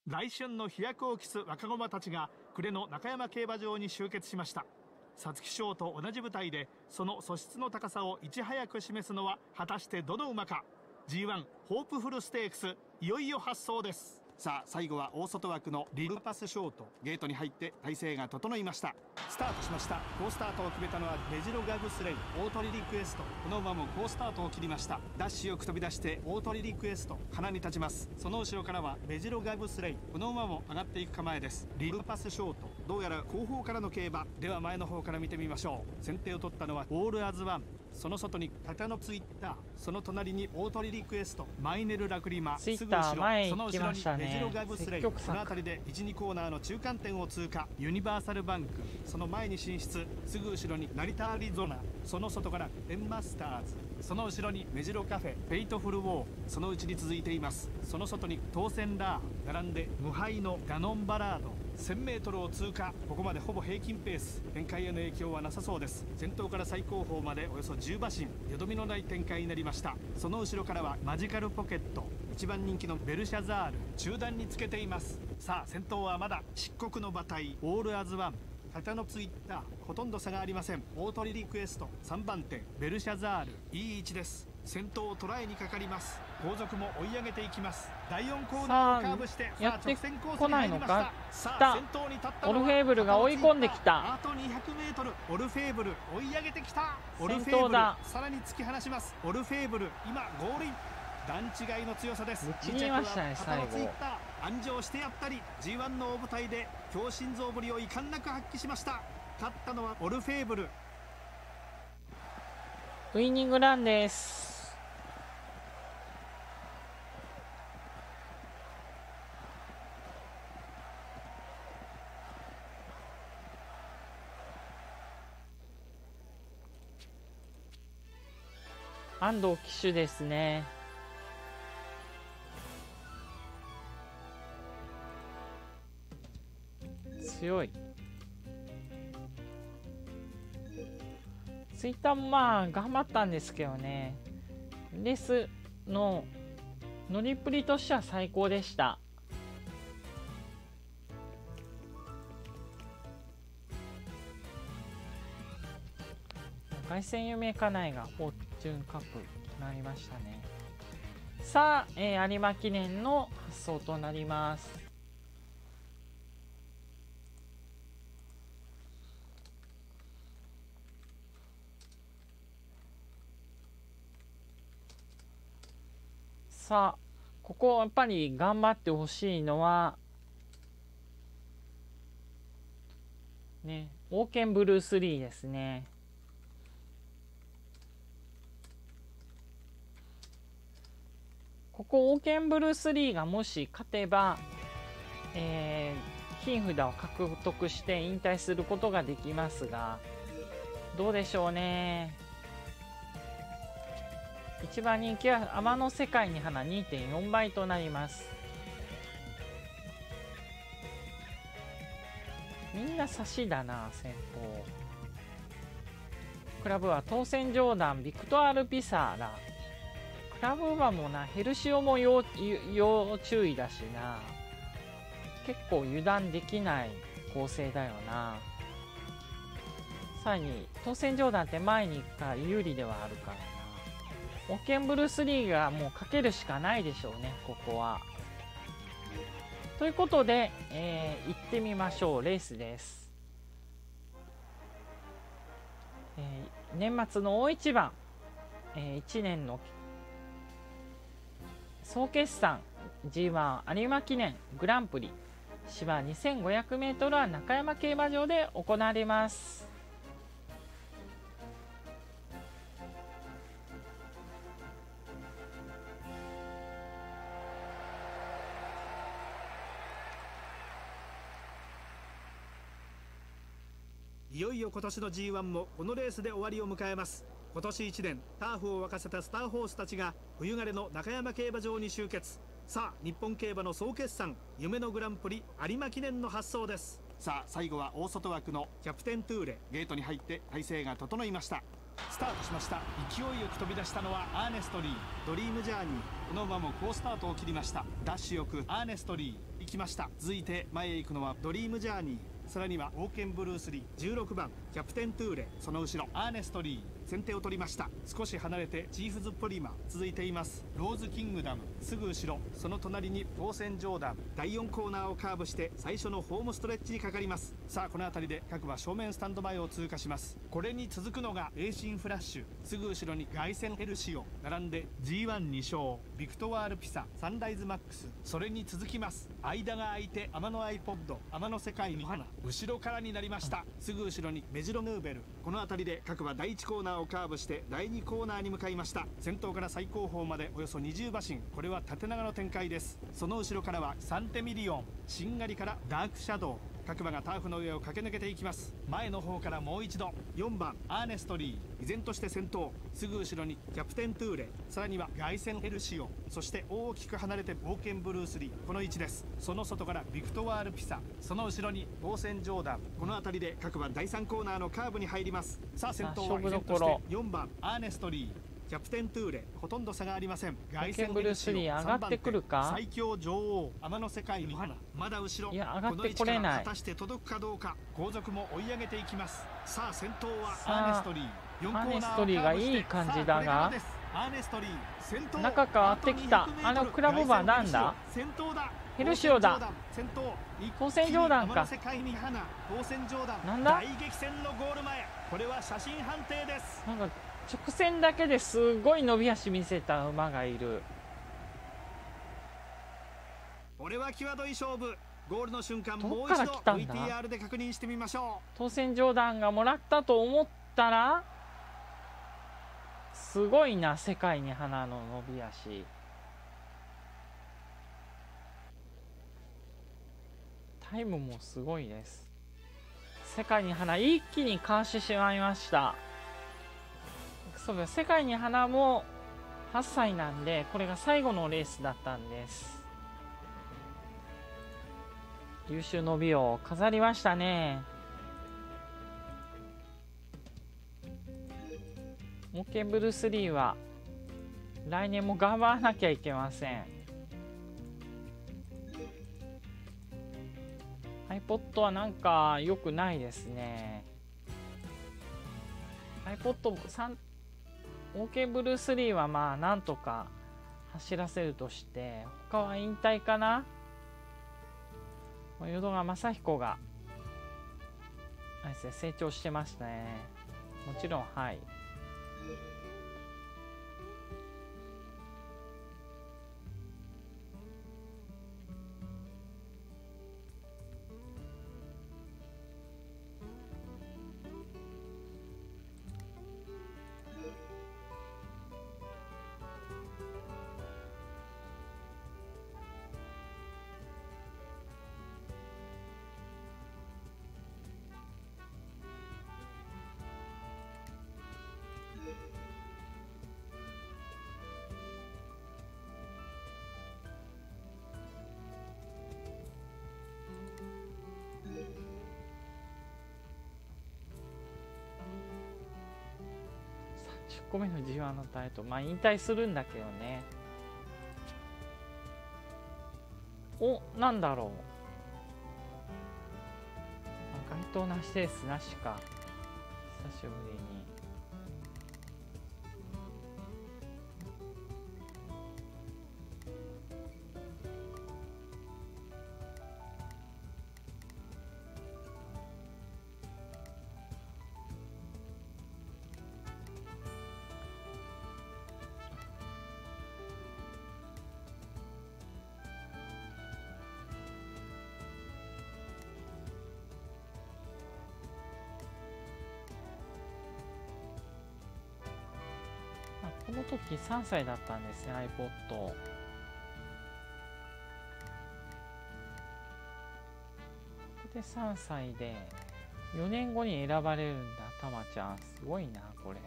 来春の飛躍を期す若駒たちが暮れの中山競馬場に集結しました。皐月賞と同じ舞台でその素質の高さをいち早く示すのは果たしてどの馬か。 ジーワン ホープフルステークス、いよいよ発走です。さあ最後は大外枠のリルパスショート、ゲートに入って体勢が整いました。スタートしました。好スタートを決めたのはメジロガブスレイ、大鳥リクエスト。この馬も好スタートを切りました。ダッシュよく飛び出して大鳥リクエスト鼻に立ちます。その後ろからはメジロガブスレイ、この馬も上がっていく構えです。リルパスショート、どうやら後方からの競馬では前の方から見てみましょう。先手を取ったのはオールアズワン、その外にタカノツイッター、その隣に大鳥リクエスト、マイネルラクリマ、すぐ後ろ、前行きましたね。その後ろにメジロガブスレイ、この辺りでいち、にコーナーの中間点を通過。ユニバーサルバンク、その前に進出、すぐ後ろに成田アリゾナ、その外からエンマスターズ、その後ろにメジロカフェ、フェイトフルウォー、そのうちに続いています。その外に当選ラー、並んで無敗のガノンバラード、せんメートルを通過。ここまでほぼ平均ペース、展開への影響はなさそうです。先頭から最後方までおよそじゅうばしん、よどみのない展開になりました。その後ろからはマジカルポケット、いちばん人気のベルシャザール、中段につけています。さあ先頭はまだ漆黒の馬体、オールアズワン、タカノツイッター、ほとんど差がありません。大鳥リクエスト、さんばんてベルシャザール、いい位置です。先頭を捉えにかかります。後続も追い上げていきます。だいよんコーナーをカーブして、やってこないのか。さあ先頭に立ったオルフェーブルが追い込んできた。あと にひゃくメートル、オルフェーブル追い上げてきた。オルフェーブルさらに突き放します。オルフェーブル今ゴールイン、段違いの強さです。に着はタカノツイッター、安城してやったり、 ジーワン の大舞台で強心臓ぶりを遺憾なく発揮しました。勝ったのはオルフェーブル。ウイニングランです。安藤騎手ですね。強い。ツイッターもまあ頑張ったんですけどね、レースの乗りっぷりとしては最高でした。凱旋夢家内がフォーチュンカップとなりましたね。さあ、えー、有馬記念の発送となります。さあここやっぱり頑張ってほしいのはね、オーケンブルースリーですね。ここオーケンブルースリーがもし勝てば、えー、金札を獲得して引退することができますが、どうでしょうね。いちばん人気は天の世界に花 にてんよんばいとなります。みんな差しだな。先方クラブは当選上段ビクトアル・ピサーラ、ラブ馬もな、ヘルシオも 要, 要注意だしな。結構油断できない構成だよな。さらに当選上段って前に行くから有利ではあるからな。オッケンブルースリーがもうかけるしかないでしょうね、ここは。ということで、えー、行ってみましょう。レースです、えー、年末の大一番、えー、いちねんの総決算 ジーワン 有馬記念グランプリ芝 にせんごひゃくメートル は中山競馬場で行われます。いよいよ今年の ジーワン もこのレースで終わりを迎えます。今年いちねんターフを沸かせたスターホースたちが冬枯れの中山競馬場に集結。さあ日本競馬の総決算、夢のグランプリ有馬記念の発走です。さあ最後は大外枠のキャプテントゥーレ、ゲートに入って体勢が整いました。スタートしました。勢いよく飛び出したのはアーネストリー、ドリームジャーニー、この馬も好スタートを切りました。ダッシュよくアーネストリー行きました。続いて前へ行くのはドリームジャーニー、さらにはオーケンブルースリー、じゅうろくばんキャプテントゥーレ、その後ろアーネストリー、先手を取りました。少し離れてチーフズプリマ続いています。ローズキングダムすぐ後ろ、その隣に当選ジョーダン。だいよんコーナーをカーブして最初のホームストレッチにかかります。さあこの辺りで各馬正面スタンド前を通過します。これに続くのがエイシンフラッシュ、すぐ後ろに凱旋ヘルシオ並んで ジーワンに 勝ビクトワールピサ、サンライズマックス、それに続きます。間が空いて天のアイポッド、天の世界の花、後ろからになりました。すぐ後ろにメジロヌーベル。この辺りで各馬だいいちコーナーをカーブしてだいにコーナーに向かいました。先頭から最後方までおよそにじゅう馬身、これは縦長の展開です。その後ろからはサンテミリオン、しんがりからダークシャドウ、各馬がターフの上を駆け抜けていきます。前の方からもう一度よんばんアーネストリー、依然として先頭、すぐ後ろにキャプテントゥーレ、さらには凱旋ヘルシオ、そして大きく離れて冒険ブルースリー、この位置です。その外からビクトワールピサ、その後ろに当選ジョーダン。この辺りで各馬だいさんコーナーのカーブに入ります。さあ先頭は依然としてよんばんアーネストリー、キャプテントゥーレ、ほとんど差がありません。凱旋ブルースに上がってくるか。最強女王天の世界の花、まだ後ろ、いや上がってこれない。果たして届くかどうか。後続も追い上げていきます。さあ先頭はアーネストリー、アーネストリーがいい感じだが、アーネストリー中変わってきた。あのクラブ馬なんだ、ヘルシオだ、当選ジョーダンか、なんだ大激戦のゴール前、これは写真判定です。なんか直線だけですごい伸び足見せた馬がいる。俺は際どい勝負。ゴールの瞬間もう一度 ブイティーアール で確認してみましょう。当選ジョーダンがもらったと思ったら、すごいな世界に花の伸び足。タイムもすごいです。世界に花一気にかわしてしまいました。そうです。世界に花もはっさいなんで、これが最後のレースだったんです。優秀の美を飾りましたね。モケブルスリーは来年も頑張らなきゃいけません。 iPod はなんか良くないですね。 iPod さんOK ブルースリーはまあなんとか走らせるとして、他は引退かな。淀川雅彦があれですね、成長してましたね。もちろんはい、じゅっこめの ジーワン のタイトル、まあ引退するんだけどね。お、なんだろう、あ、該当なしです。なしか、久しぶりに。この時さんさいだったんですね、iPod。でさんさいでよねんごに選ばれるんだ、たまちゃん。すごいな、これ。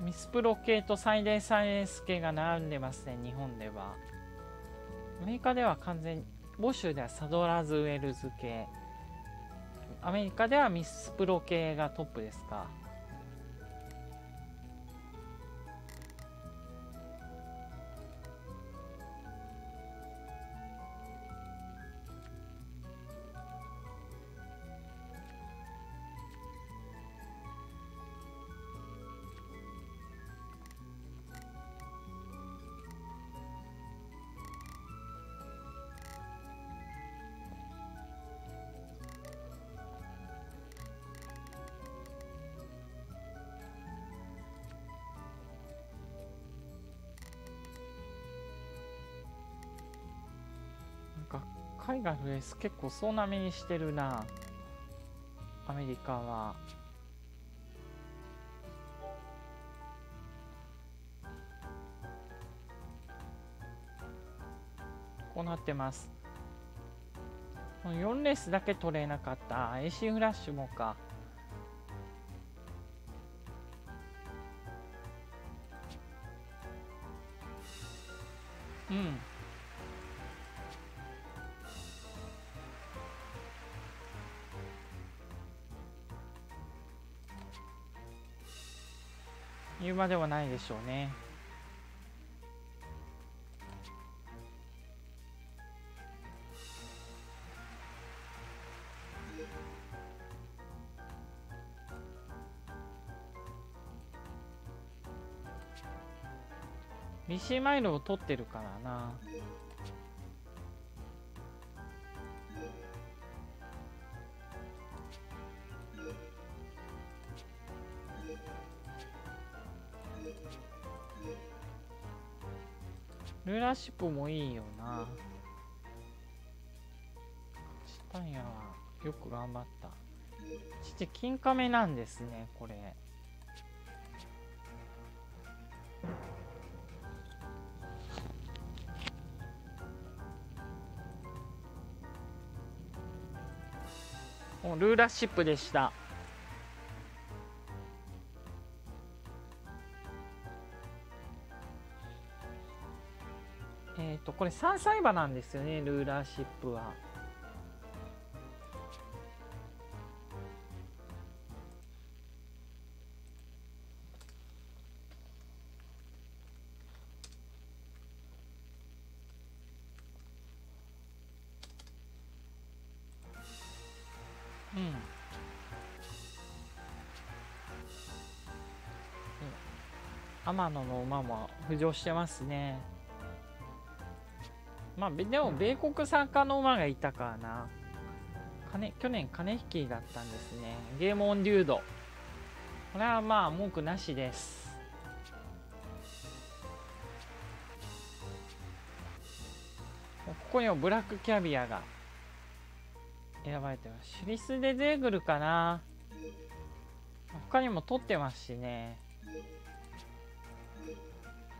ミスプロ系とサイデーサイエンス系が並んでますね、日本では。アメリカでは完全にボシュではサドラーズウェルズ系、アメリカではミスプロ系がトップですか。海外のレース結構総なめにしてるな、アメリカは。こうなってます。このよんレースだけ取れなかった エーシー フラッシュもか。うん、言うまではないでしょうね。ビシーマイルを取ってるからな。ルーラーシップもいいよな。チタンヤはよく頑張った。父、金亀なんですね、これ。ルーラーシップでした。えっとこれ三歳馬なんですよね、ルーラーシップは。天野の馬も浮上してますね。まあでも米国参加の馬がいたからな。金去年金引きだったんですね。ゲームオンデュード、これはまあ文句なしです。ここにもブラックキャビアが選ばれてます。シリス・デゼーグルかな、他にも取ってますしね。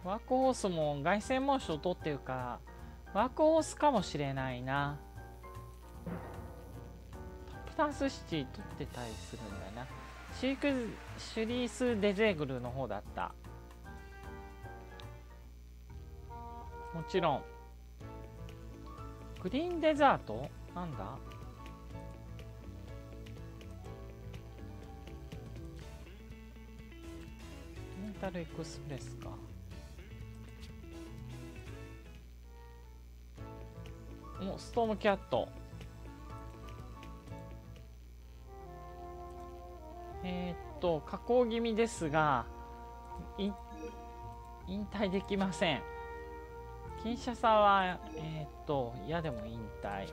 ワークホースも凱旋門賞を取ってるからワークホースかもしれないな。トップダンスシティ取ってたりするんだよな。シークシュリース・デゼーグルの方だった。もちろんグリーンデザートなんだ。メンタルエクスプレスか。もうストームキャット、えー、っと下降気味ですが引退できません。キンシャサはえー、っと嫌でも引退。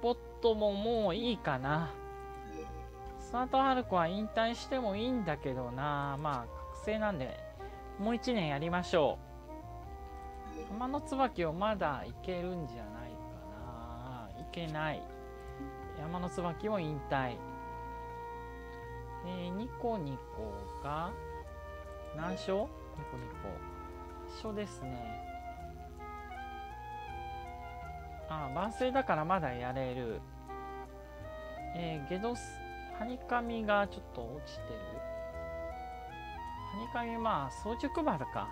iPod ももういいかな。スワートハルコは引退してもいいんだけどな。まあ覚醒なんでもういちねんやりましょう。浜の椿をまだいけるんじゃないかな。いけない。山の椿も引退。えニコニコが何勝？ニコニコ一緒ですね。ああ万世だからまだやれる。えー、ゲドスハニカミがちょっと落ちてる。ハニカミまあ早熟馬だか。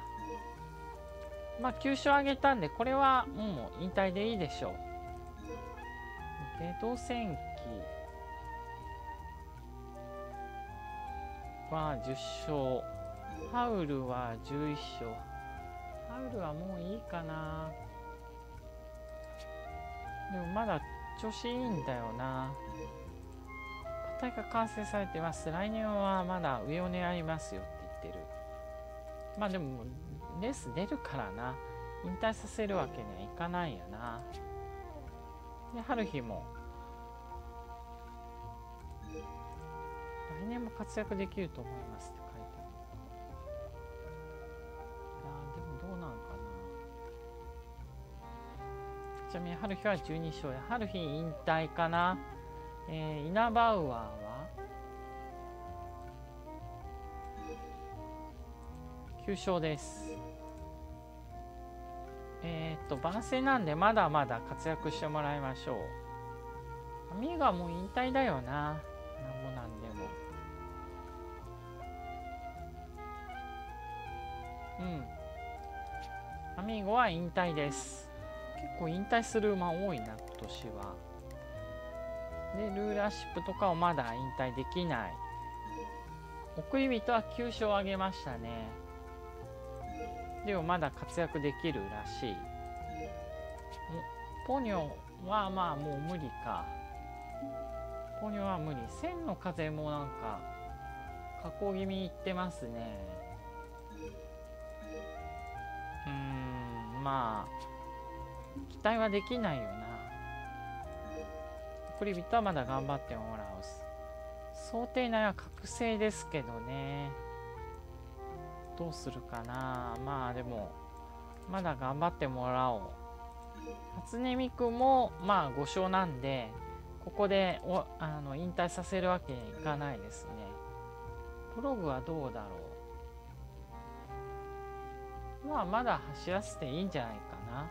まあきゅう勝あげたんでこれはもう引退でいいでしょう。ゲド戦記はじゅっ勝、ハウルはじゅういち勝。ハウルはもういいかな。でもまだ調子いいんだよな。課題が完成されてます。来年はまだ上を狙いますよって言ってる。まあでもレース出るからな、引退させるわけにはいかないよな。で春日も来年も活躍できると思いますって書いてある。あでもどうなんかな。ちなみにハルヒはじゅうに勝や。ハルヒ引退かな。えー、イナバウアーはきゅう勝です。えっと番宣なんでまだまだ活躍してもらいましょう。アミーガもう引退だよな。なんもなんでも。うん、アミーゴは引退です。結構引退する馬多いな今年は。でルーラーシップとかをまだ引退できない。送り人はきゅう勝を挙げましたね。でもまだ活躍できるらしい。ポニョはまあもう無理か。ポニョは無理。千の風もなんか加工気味にいってますね。うーん、まあ期待はできないよな。送り人はまだ頑張ってもらう。想定内は覚醒ですけどね。どうするかな。まあでもまだ頑張ってもらおう。初音ミクもまあご勝なんで、ここでおあの引退させるわけにいかないですね。プログはどうだろう。まあまだ走らせていいんじゃないかな。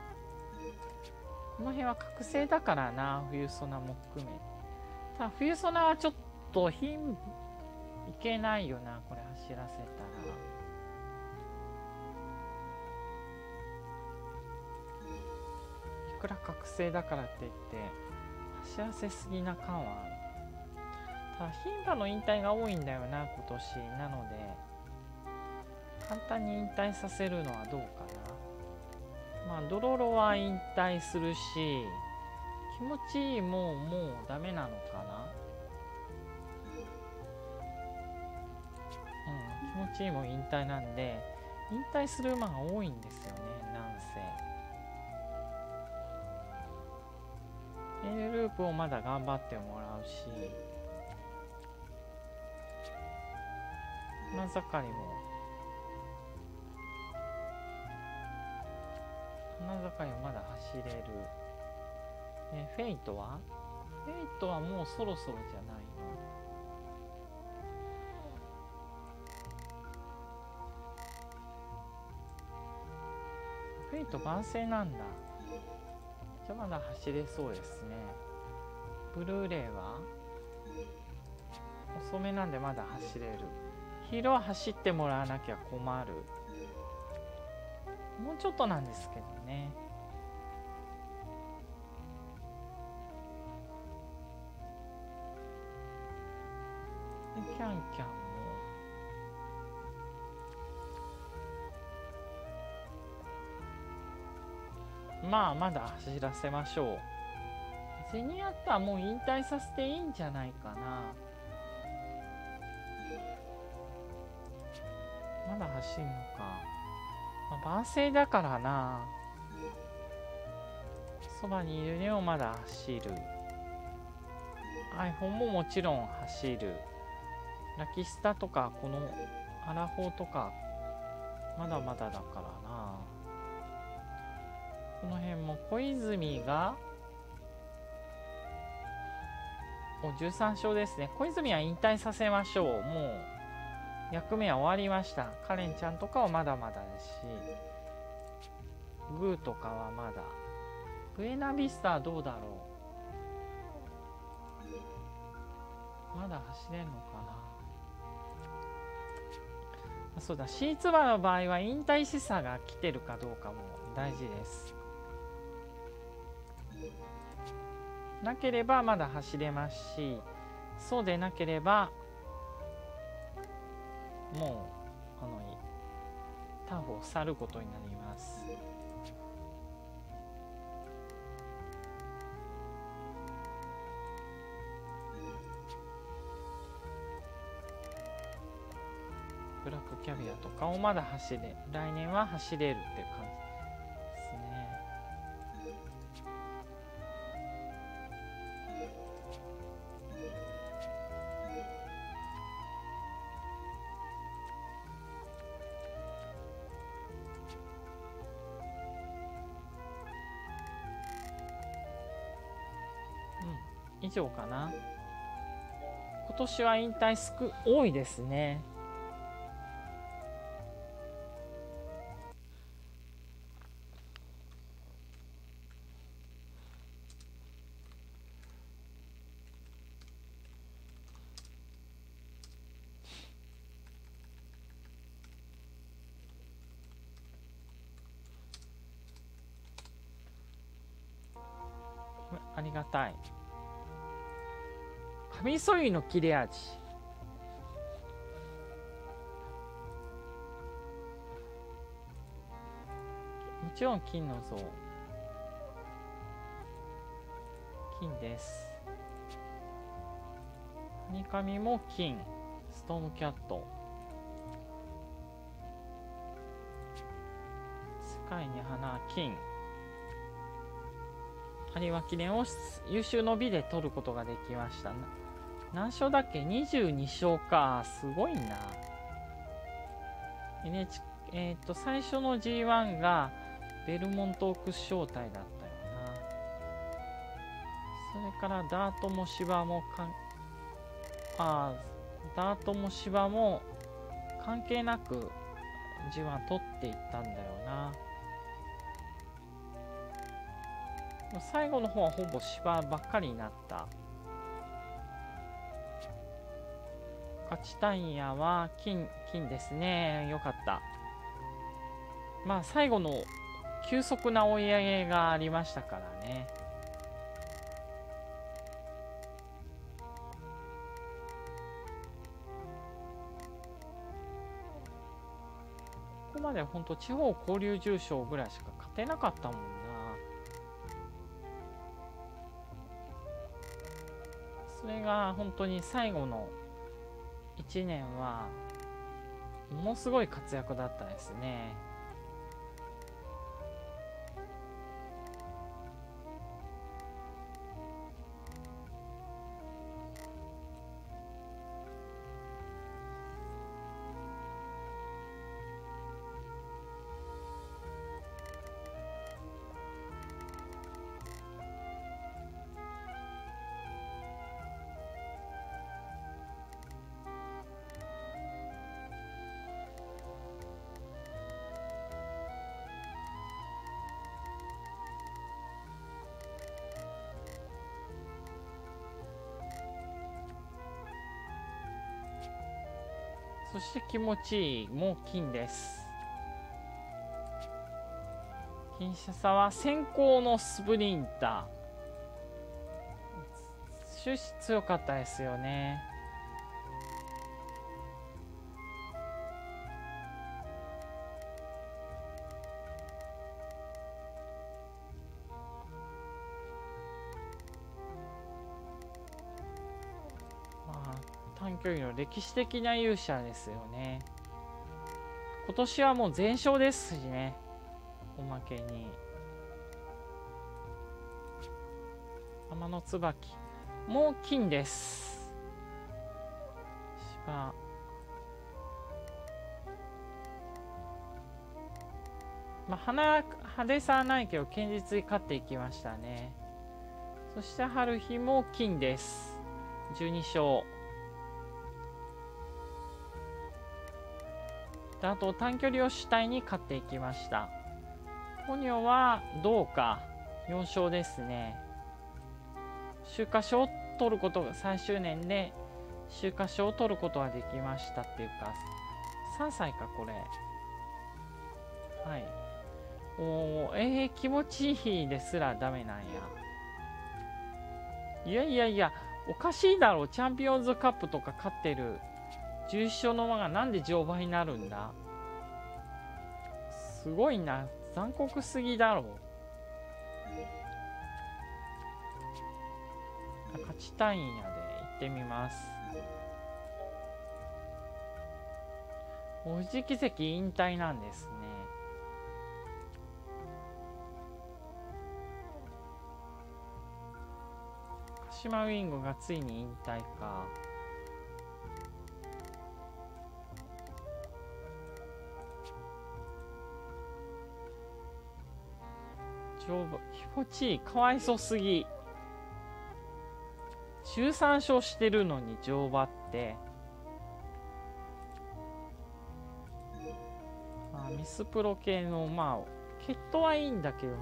この辺は覚醒だからな、冬ソナも含め。ただ冬ソナはちょっとひんいけないよな、これ走らせたら。いくら覚醒だからって言って走らせすぎな感はある。ただ牝馬の引退が多いんだよな今年。なので簡単に引退させるのはどうかな。まあドロロは引退するし、気持ちいいもうもうダメなのかな。うん、気持ちいいも引退なんで、引退する馬が多いんですよね、なんせ。エールループをまだ頑張ってもらうし、馬盛りも花盛りはまだ走れる。えフェイトはフェイトはもうそろそろじゃないの。フェイト万世なんだ。じゃあまだ走れそうですね。ブルーレイは遅めなんでまだ走れる。ヒーローは走ってもらわなきゃ困る。もうちょっとなんですけどね。でキャンキャンもまあまだ走らせましょう。ゼニアッタはもう引退させていいんじゃないかな。まだ走るのか。万世だからな。そばにいるねをまだ走る。 iPhone ももちろん走る。ラキスタとかこのアラフォーとかまだまだだからな。この辺も小泉がおじゅうさん勝ですね。小泉は引退させましょう。もう役目は終わりました。カレンちゃんとかはまだまだですし、グーとかはまだ。ブエナビスタはどうだろう。まだ走れんのかな。そうだ、シーツバーの場合は引退しさが来てるかどうかも大事です。なければまだ走れますし、そうでなければもうこのターフを去ることになります。ブラックキャビアとかをまだ走れ、来年は走れるっていう感じ以上かな。今年は引退すく多いですね。ありがたい。カミソリの切れ味。もちろん金の像。金です。ハニカミも金。ストームキャット。世界に花金。有馬記念を優秀の美で取ることができました。何勝だっけ ?にじゅうに 勝か。すごいな。エヌエイチケー、えっと、最初の ジーワン がベルモントオークス招待だったよな。それからダートも芝もかん、あー、ダートも芝も関係なく ジーワン 取っていったんだよな。最後の方はほぼ芝ばっかりになった。勝ちタイヤは金金ですね。よかった。まあ最後の急速な追い上げがありましたからね。ここまで本当地方交流重賞ぐらいしか勝てなかったもんね。それが本当に最後のいちねんはものすごい活躍だったですね。そして気持ちいいもう金です。金車差は先行のスプリンター終始強かったですよね。の歴史的な勇者ですよね。今年はもう全勝ですしね。おまけに天の椿もう金です。芝まあ派手さはないけど堅実に勝っていきましたね。そして春日も金です。じゅうに勝。あと短距離を主体に勝っていきました。ポニョはどうかよん勝ですね。秋華賞を取ることが最終年で秋華賞を取ることができましたっていうかさんさいかこれはい。おーえー、気持ちいいですらダメなんや。いやいやいやおかしいだろう。チャンピオンズカップとか勝ってる重賞の馬がなんで乗馬になるんだ。すごいな。残酷すぎだろう。勝ちたいんやで行ってみます。おじき関引退なんですね。鹿島ウイングがついに引退か。気持ちいい。かわいそうすぎ。じゅうさん勝してるのに乗馬ってまあミスプロ系のまあ血統はいいんだけどな、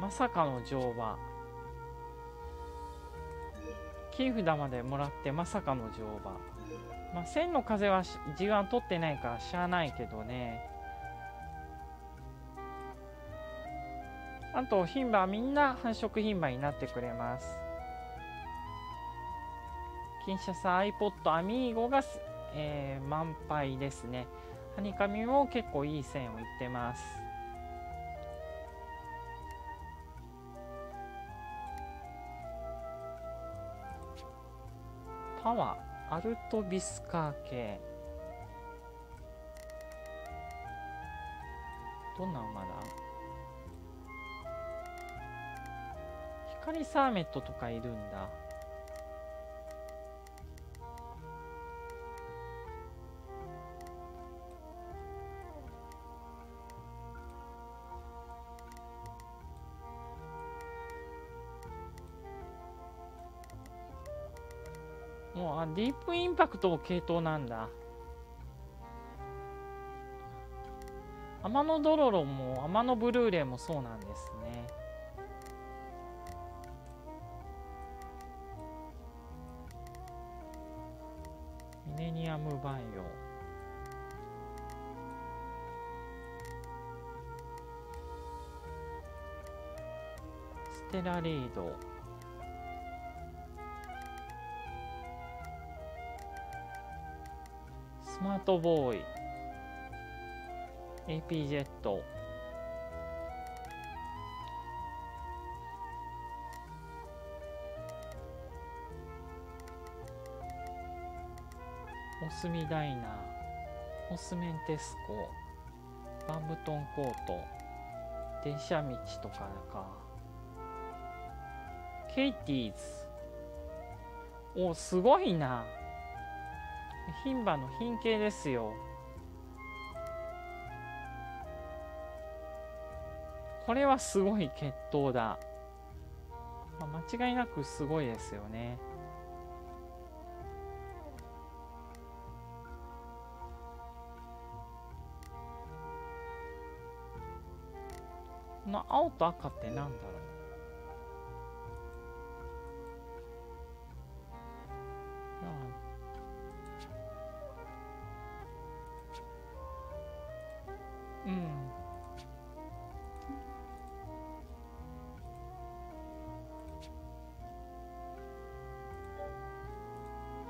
まさかの乗馬、切り札までもらってまさかの乗馬、まあ、千の風は時間取ってないからしゃあないけどね。あと牝馬みんな繁殖牝馬になってくれます。金シャサ、アイポッド、アミーゴが、えー、満杯ですね。ハニカミも結構いい線をいってます。パワー、アルトビスカー系。どんな馬だ？光サーメットとかいるんだ。もうあディープインパクト系統なんだ。アマノドロロもアマノブルーレイもそうなんですね。ミレニアムバイオ。ステラリード。スマートボーイ、 エーピー ジェット、オスミダイナー、オスメンテスコ、バンブトンコート、電車道とかか、ケイティーズ、おすごいな。牝馬の牝系ですよ。これはすごい血統だ、まあ、間違いなくすごいですよね。この青と赤ってなんだろう。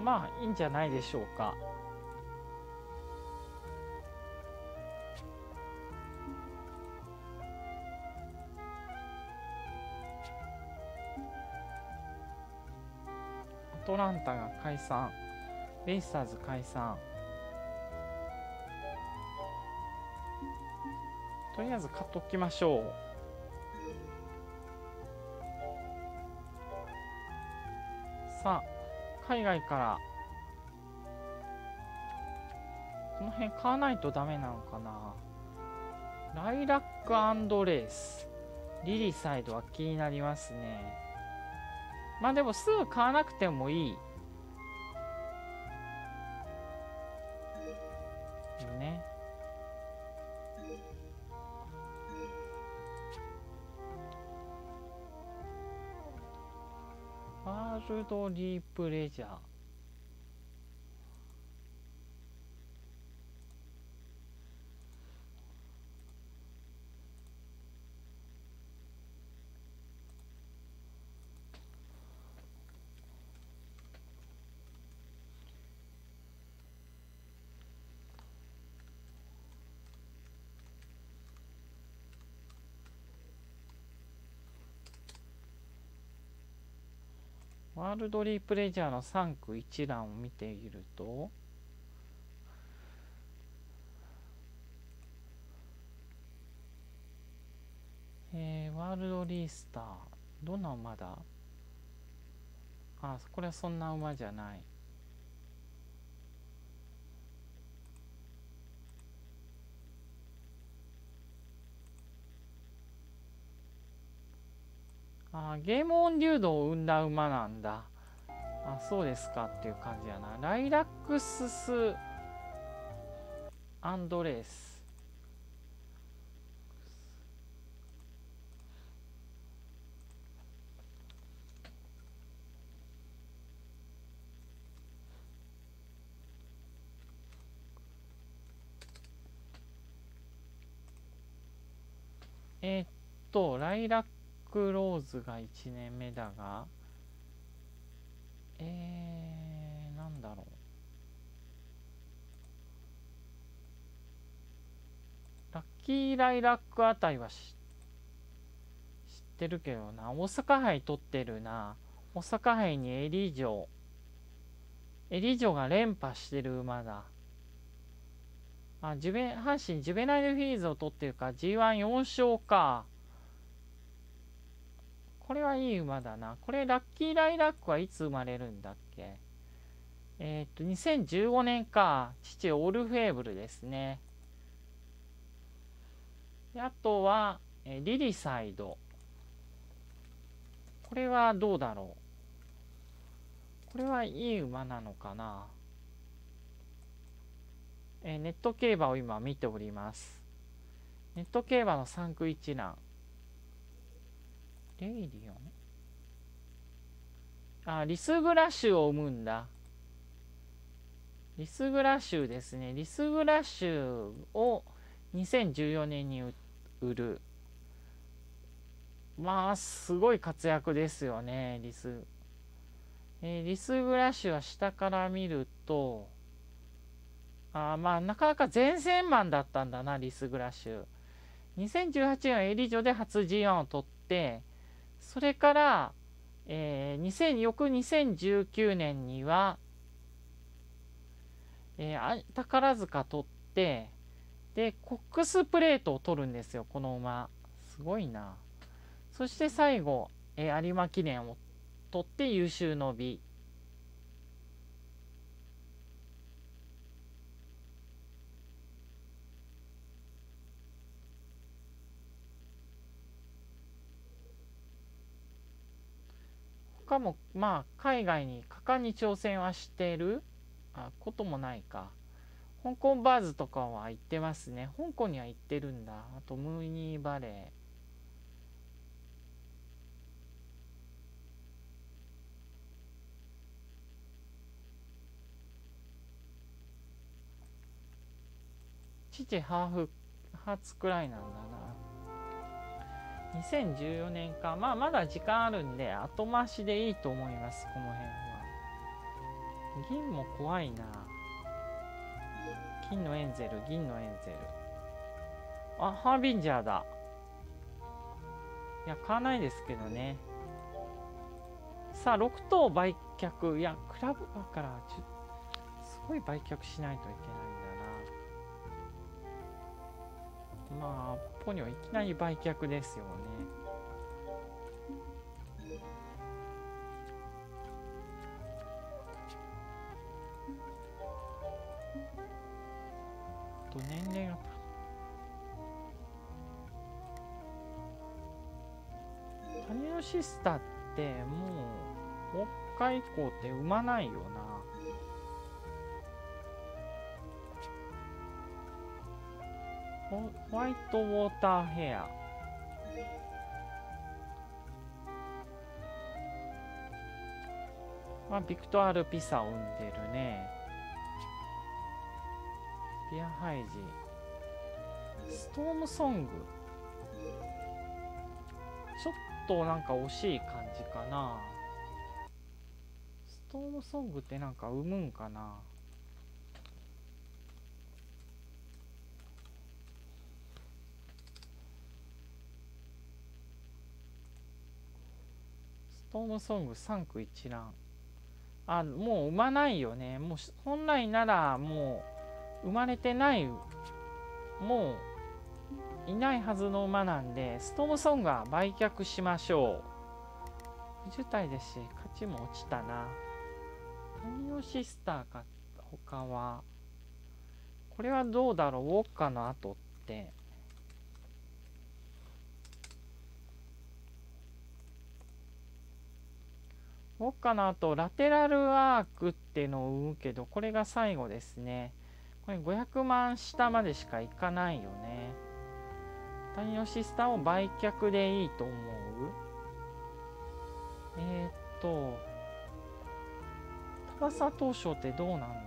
まあいいんじゃないでしょうか。アトランタが解散、ベイスターズ解散、とりあえず買っときましょう。さあ海外からこの辺買わないとダメなのかな。ライラックアンドレース、リリサイドは気になりますね。まあでもすぐ買わなくてもいいよね。ワールドリープレジャー、ワールドリープレジャーのさん区一覧を見ていると、えー、ワールドリースター、どんな馬だ？あ、これはそんな馬じゃない。あーゲームオン流動を生んだ馬なんだ。あ、そうですかっていう感じやな。ライラックススアンドレース。えー、っとライラックローズがいちねんめだが、えー、なんだろう、ラッキーライラックあたりは知ってるけどな。大阪杯取ってるな。大阪杯にエリジョエリジョが連覇してる馬だ。あ、ジュベ阪神ジュベナイルフィーズを取ってるか。 ジーワンよんしょうか。これはいい馬だな。これラッキーライラックはいつ生まれるんだっけ。えっとにせんじゅうごねんか。父オールフェーブルですね。で、あとはえリリサイド。これはどうだろう。これはいい馬なのかな。えネット競馬を今見ております。ネット競馬の産駒一覧。レイリオン、あ、リスグラシュを生むんだ。リスグラシュですね。リスグラシュをにせんじゅうよねんに売る。まあすごい活躍ですよね。リス、えー、リスグラシュは下から見ると、あ、まあなかなか前線マンだったんだな、リスグラシュ。にせんじゅうはちねんはエリジョで初 ジーワン を取って、それから、えー、翌にせんじゅうきゅうねんには、えー、宝塚取って、でコックスプレートを取るんですよ、この馬。すごいな。そして最後、えー、有馬記念を取って優秀の美。他もまあ海外に果敢に挑戦はしてるあこともないか。香港バーズとかは行ってますね。香港には行ってるんだ。あとムーニーバレー、父ハーフハーツくらいなんだな。にせんじゅうよねんか。まあまだ時間あるんで後回しでいいと思います。この辺は銀も怖いな。金のエンゼル、銀のエンゼル。あ、ハービンジャーだ。いや買わないですけどね。さあろく頭売却。いやクラブだからちょすごい売却しないといけないんだ。まあポニョいきなり売却ですよね。と年齢が「谷のシスタ」ってもう北海道って産まないよな。ホワイトウォーターヘア。まあ、ビクトアル・ピサを生んでるね。ビアハイジ。ストームソング。ちょっとなんか惜しい感じかな。ストームソングってなんか生むんかな。ホームソング産駒一覧。あ、もう産まないよね。もう本来ならもう生まれてない、もういないはずの馬なんで、ストームソングは売却しましょう。不受胎ですし勝ちも落ちたな。谷尾シスターか。他はこれはどうだろう。ウォッカの後って動くかなと、ラテラルアークっていうのを生むけど、これが最後ですね。これごひゃくまん下までしかいかないよね。谷吉スターを売却でいいと思う。えー、っと、高さ東証ってどうなんだろう。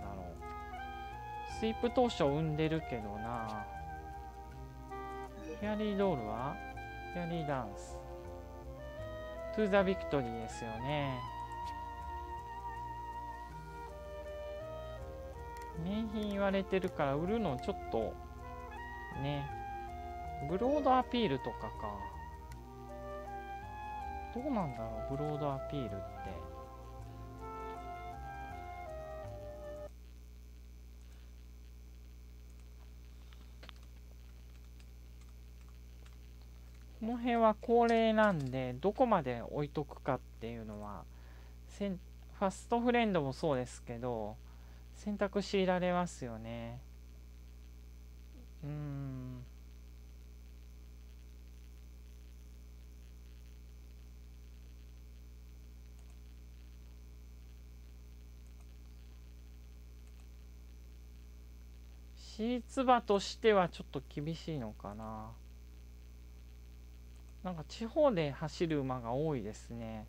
スイープ東証生んでるけどな。フェアリードールはフェアリーダンス。トゥーザビクトリーですよね。名品言われてるから売るのちょっとね、ブロードアピールとかか。どうなんだろう、ブロードアピールって。この辺は恒例なんで、どこまで置いとくかっていうのは、ファストフレンドもそうですけど、選択強いられますよね。うーん。シーツバとしてはちょっと厳しいのかな。なんか地方で走る馬が多いですね。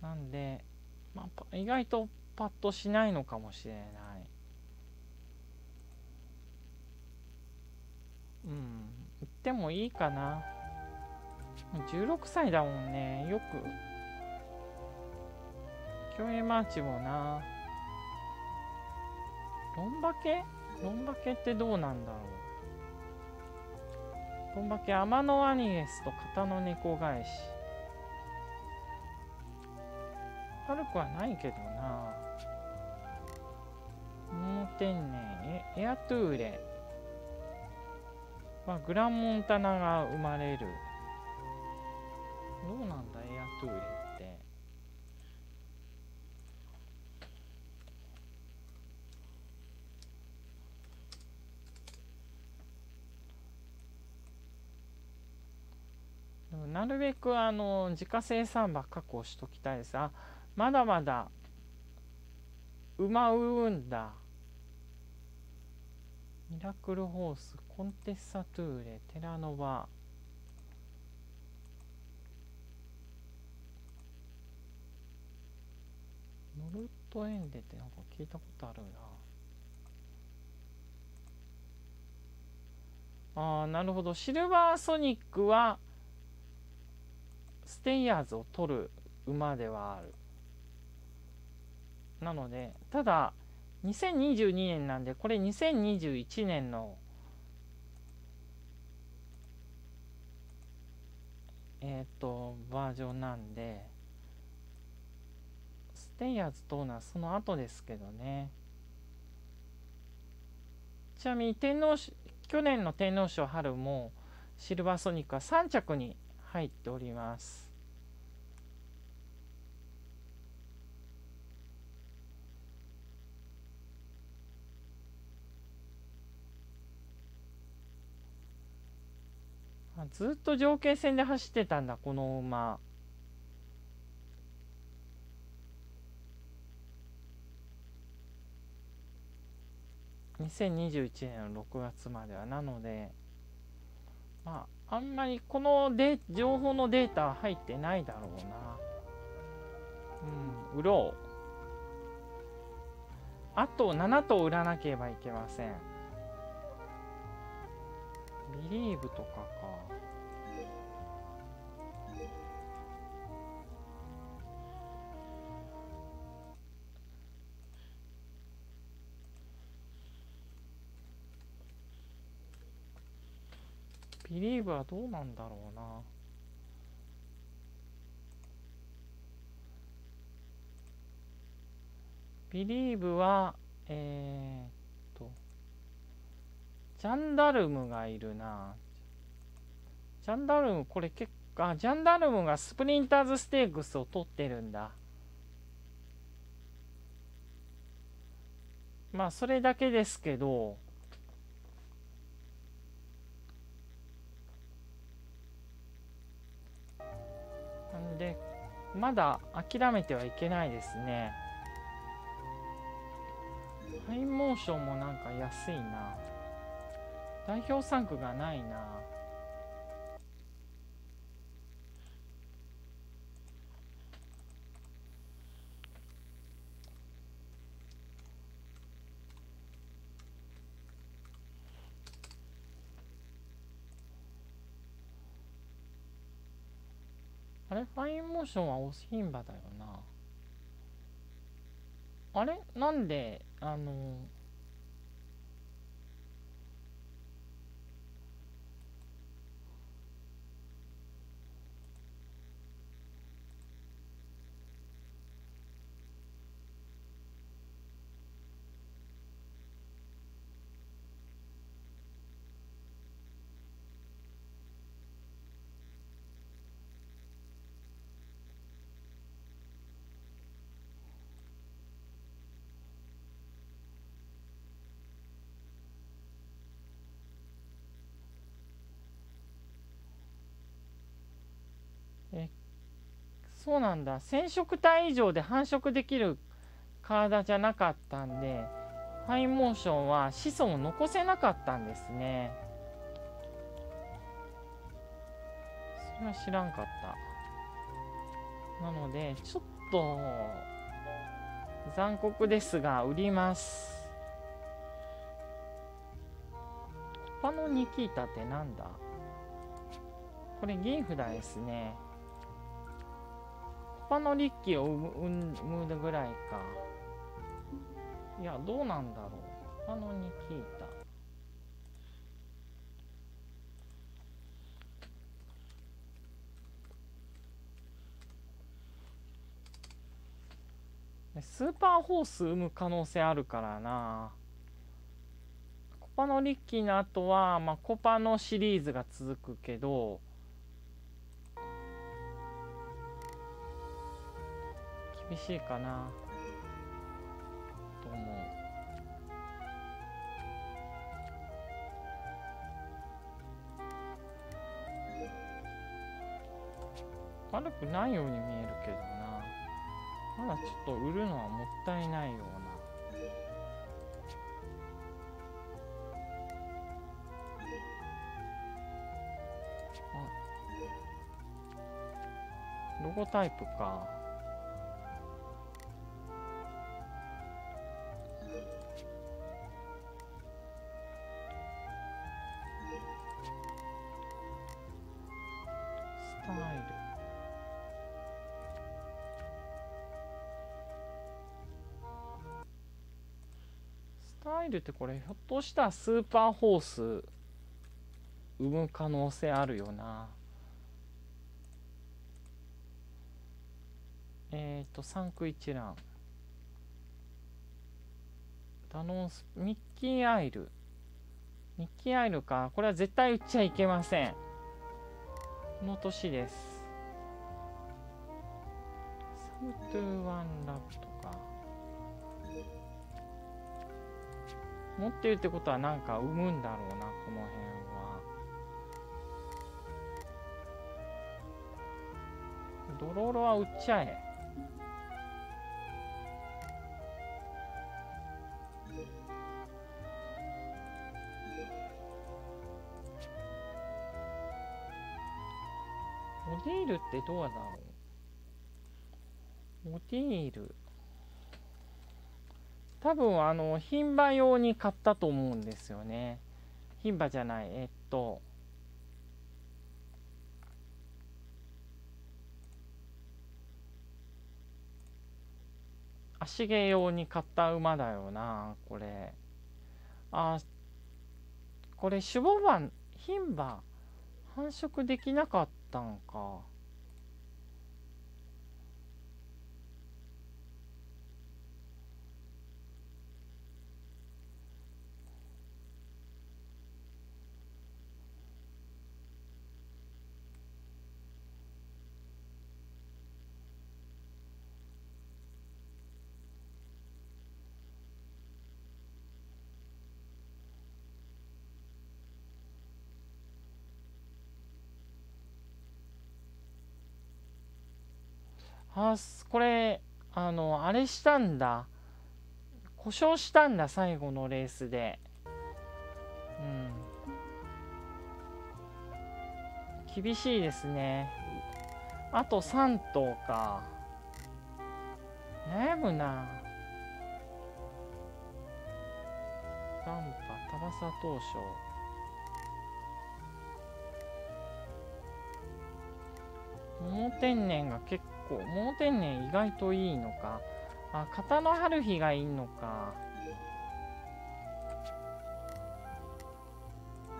なんで、まあ、意外とパッとしないのかもしれない。うん、行ってもいいかな。じゅうろくさいだもんね。よく競泳マーチもな。ロンバケロンバケってどうなんだろう。ロンバケ、天のアニエスと片の猫返し。悪くはないけどな。モーテンネン、エアトゥーレ、まあ、グランモンタナが生まれる。どうなんだエアトゥーレって。でもなるべくあの自家生産馬確保しときたいです。あ、まだまだ馬うんだ。ミラクルホース、コンテッサトゥーレ、テラノバ。ノルトエンデってなんか聞いたことあるな。あー、なるほど。シルバーソニックはステイヤーズを取る馬ではある。なので、ただにせんにじゅうにねんなんで、これにせんにじゅういちねんのえっとバージョンなんで、ステイヤーズとはその後ですけどね。ちなみに天皇賞、去年の天皇賞春もシルバーソニックはさんちゃくに入っております。ずっと条件戦で走ってたんだこの馬。にせんにじゅういちねんのろくがつまでは。なので、まああんまりこので情報のデータは入ってないだろうな。うん、売ろう。あとななとう売らなければいけません。ビリーブとかか。ビリーブはどうなんだろうな。ビリーブはえージャンダルムがいるな。ジャンダルム、これ結構、あ、ジャンダルムがスプリンターズステークスを取ってるんだ。まあ、それだけですけど、で、まだ諦めてはいけないですね。ハイモーションもなんか安いな。代表産区がないな。あれ、ファインモーションはオス牝馬だよな。あれなんで、あのそうなんだ、せん色体以上で繁殖できる体じゃなかったんで、ハイモーションは子孫を残せなかったんですね。それは知らんかった。なのでちょっと残酷ですが売ります。他のニキータってなんだこれ、銀札ですね。他のリッキーを生むぐらいか。いや、どうなんだろう。他のニキータ。スーパーホース生む可能性あるからな。コパのリッキーの後は、まあ、コパのシリーズが続くけど。厳しいかなと思う。悪くないように見えるけどな。まだちょっと売るのはもったいないような。あ、ロゴタイプか。ってこれひょっとしたらスーパーホース生む可能性あるよな。えっ、ー、と産区一覧ダノンスミッキーアイルミッキーアイルか。これは絶対売っちゃいけません。この年です。サムトゥワンラブとか持ってるってことはなんか生むんだろうな、この辺は。ドローロは売っちゃえ。オディールってどうだろう。オディール多分あの牝馬用に買ったと思うんですよね。牝馬じゃない、えっと足毛用に買った馬だよなこれ。あ、これ種牡馬、牝馬繁殖できなかったんか。あ、これあのあれしたんだ、故障したんだ最後のレースで、うん、厳しいですね。あとさん頭か、悩むな。ダンパタバサ当初桃天然が結構、桃天然意外といいのか、あ、片野春日がいいのか。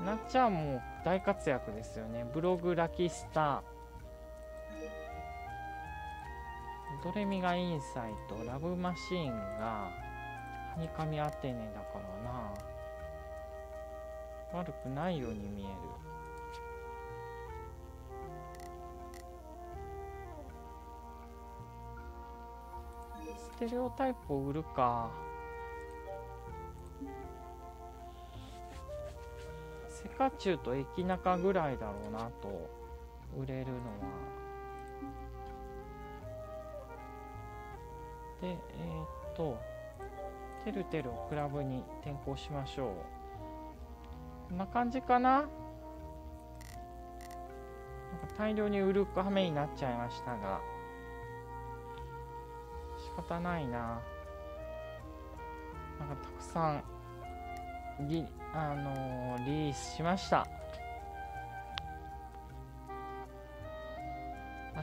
なっちゃんも大活躍ですよね。ブログラキスタ、ドレミがインサイト、ラブマシーンがはにかみアテネだからな、悪くないように見える。ステレオタイプを売るか。セカチュウとエキナカぐらいだろうなと、売れるのは。で、えー、っとてるてるをクラブに転向しましょう。こんな感じかな。なんか大量に売る羽目になっちゃいましたが仕方ないな。なんかたくさんリ、あのー、リリースしました。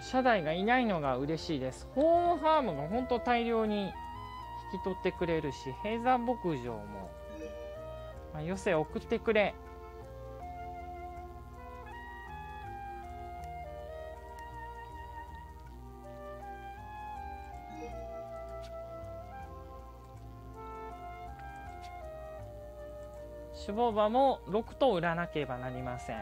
社代がいないのが嬉しいです。ホームファームが本当大量に引き取ってくれるし、閉山牧場も、まあ、寄せ送ってくれ。種牡馬もろく頭売らなければなりません。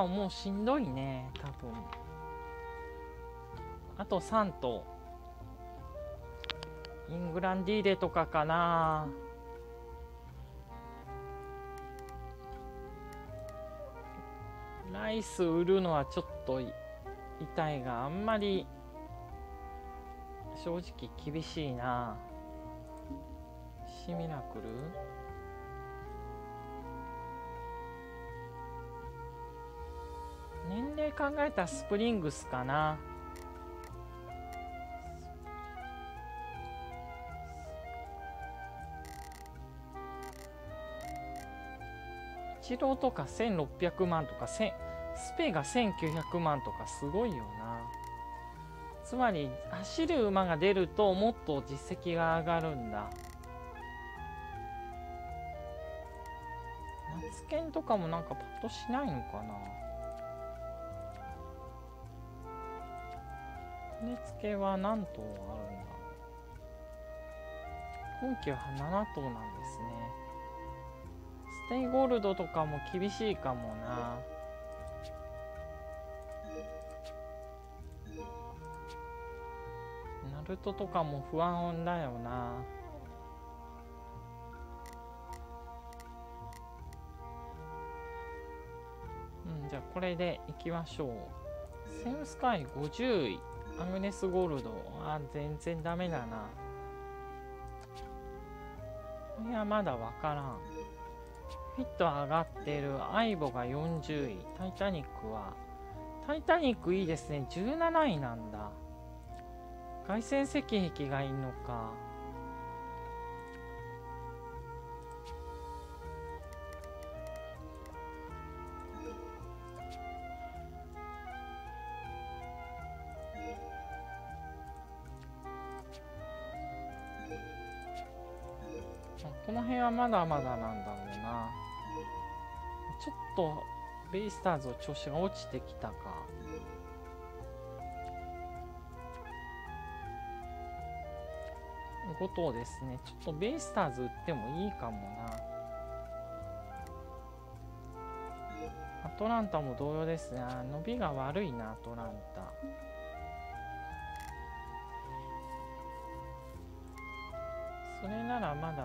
もうしんどいね多分。あとさんとイングランディーレとかかな。ライス売るのはちょっと痛いが、あんまり正直厳しいな。シミラクル年齢考えたらスプリングスかな。イチローとかせんろっぴゃくまんとか、スペがせんきゅうひゃくまんとかすごいよな。つまり走る馬が出るともっと実績が上がるんだ。夏剣とかもなんかパッとしないのかな。骨付けは何頭あるんだろう。今季はなな頭なんですね。ステイゴールドとかも厳しいかもな。ナルトとかも不安だよな。うん、じゃあこれでいきましょう。セムスカイごじゅうい、アグネスゴールド、あ、全然ダメだな。これはまだわからん。フィット上がってるアイボがよんじゅうい、タイタニックは、タイタニックいいですね、じゅうなないなんだ。凱旋石壁がいいのか。この辺はまだまだなんだろうな。ちょっとベイスターズの調子が落ちてきたか。ご頭ですね。ちょっとベイスターズ打ってもいいかもな。アトランタも同様ですね。伸びが悪いなアトランタ。それならまだ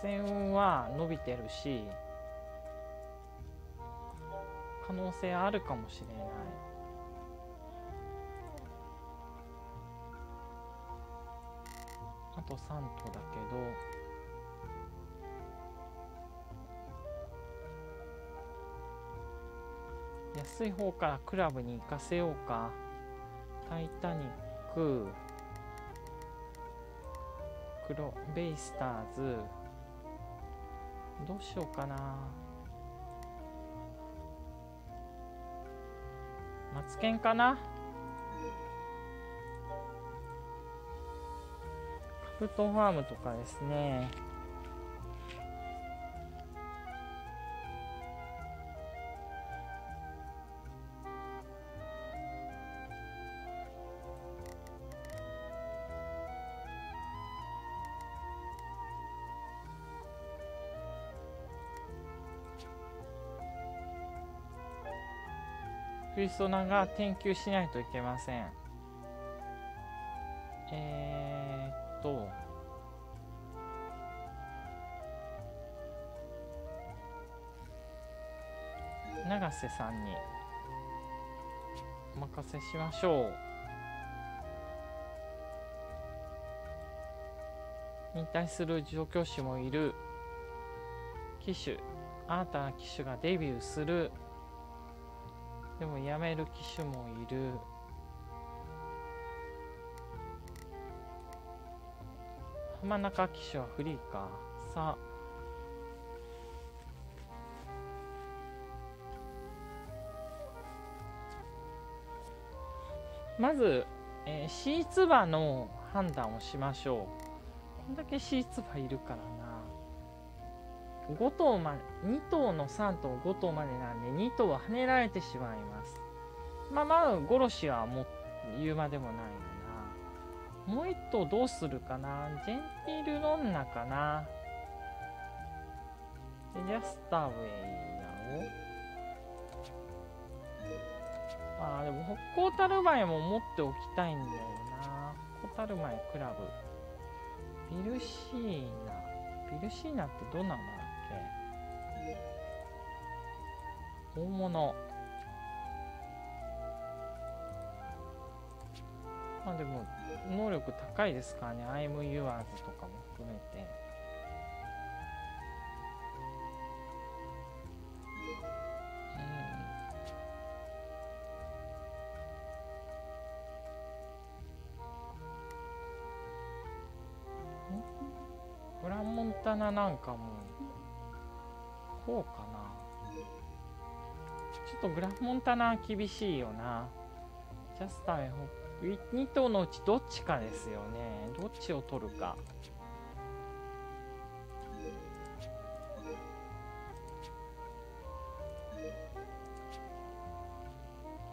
線は伸びてるし可能性あるかもしれない。あとさん頭だけど。安い方からクラブに行かせようか。タイタニック、クロベイスターズ、どうしようかな。マツケンかな。カブトファームとかですね。クリストナが転球しないといけません。えー、っと永瀬さんにお任せしましょう。引退する助教師もいる。騎手アーター騎手がデビューする。でもやめる騎手もいる。浜中騎手はフリーか。さあまず、えー、シーツ馬の判断をしましょう。こんだけシーツ馬いるからな。ご頭までに頭のさん頭ご頭までなんでに頭は跳ねられてしまいます。まあまあ殺しはもう言うまでもないな。もういっ頭どうするかな。ジェンティルロンナかな。でジャスターウェイだろ。ああでも北高タルマエも持っておきたいんだよな。北高タルマエクラブビルシーナ、ビルシーナってどんなの本物。まあでも能力高いですからね。アイム・ユアーズとかも含めてグランモンタナなんかもこうかな。ちょっとグラフモンタナ厳しいよな。ジャスターに頭のうちどっちかですよね。どっちを取るか。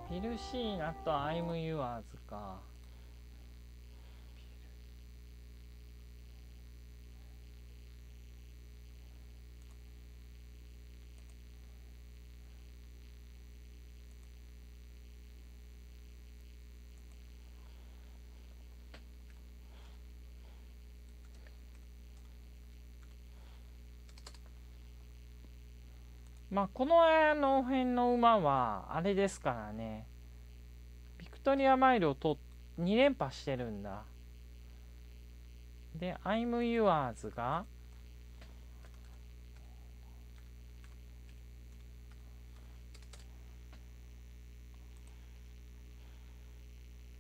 ピルシーナとアイム・ユアーズか。まあこのあの辺の馬はあれですからね。ビクトリアマイルをとに連覇してるんだ。でアイム・ユアーズが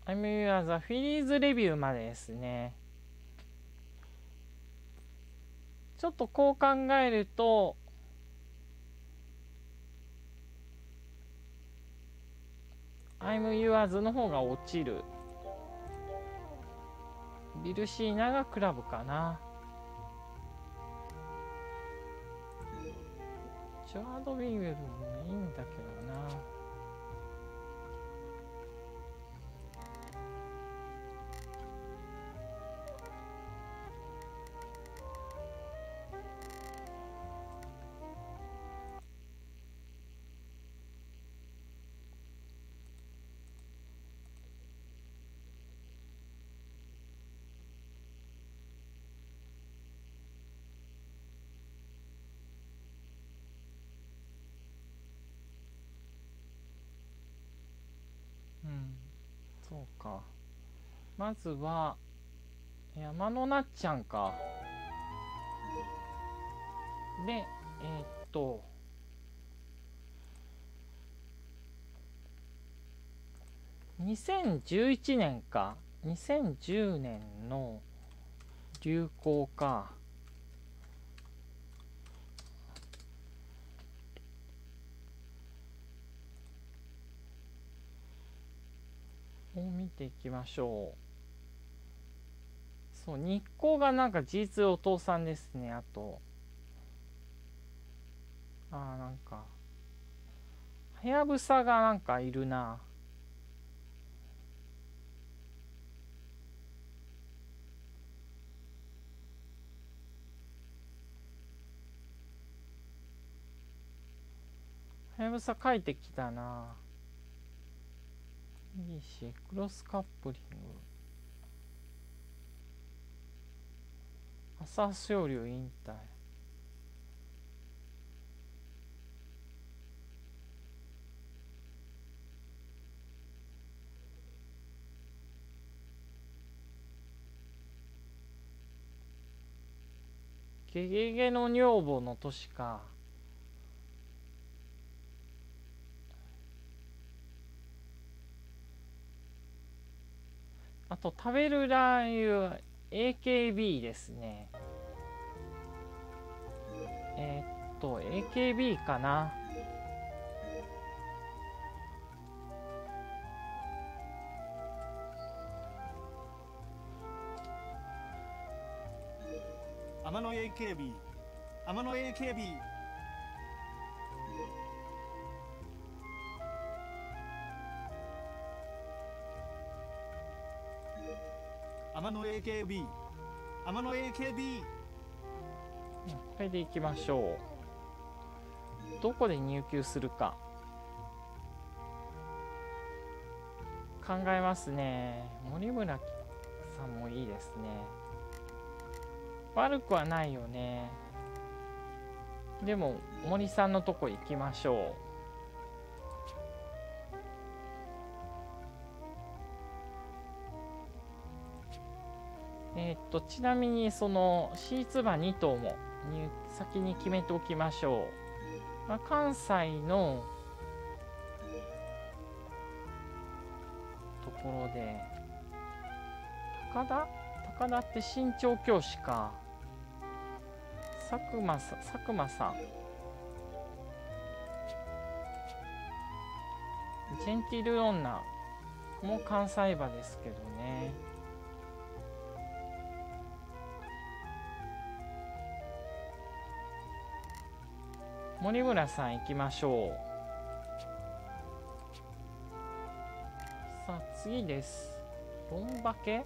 アイム・ユアーズはフィリーズレビューまでですね。ちょっとこう考えるとアイム・ユアーズの方が落ちる。ビルシーナがクラブかな。ジョアド・ビーウェルもいいんだけどな。そうか。まずは山のなっちゃんか。で、えー、っとにせんじゅういちねんか、にせんじゅうねんの流行か。を見ていきましょう。そう、日光がなんか事実お父さんですね。あと、ああ、なんかはやぶさがなんかいるな。はやぶさ書いてきたな。いいし、クロスカップリング。朝青龍引退。ゲゲゲの女房の年か。あと食べるラー油。エーケービー ですね。えー、っと エーケービー かな。天野 エーケービー、 天野 エーケービー。 天野 エーケービー、 天野 エーケービー。 これでいきましょう。どこで入球するか考えますね。森村さんもいいですね。悪くはないよね。でも森さんのとこ行きましょう。えっとちなみにそのシーツ馬に頭も先に決めておきましょう。まあ、関西のところで高田高田って身長教師か。佐久間さん、佐久間さんジェンティル女も関西馬ですけどね。森村さん行きましょう。さあ次です。ロンバケ、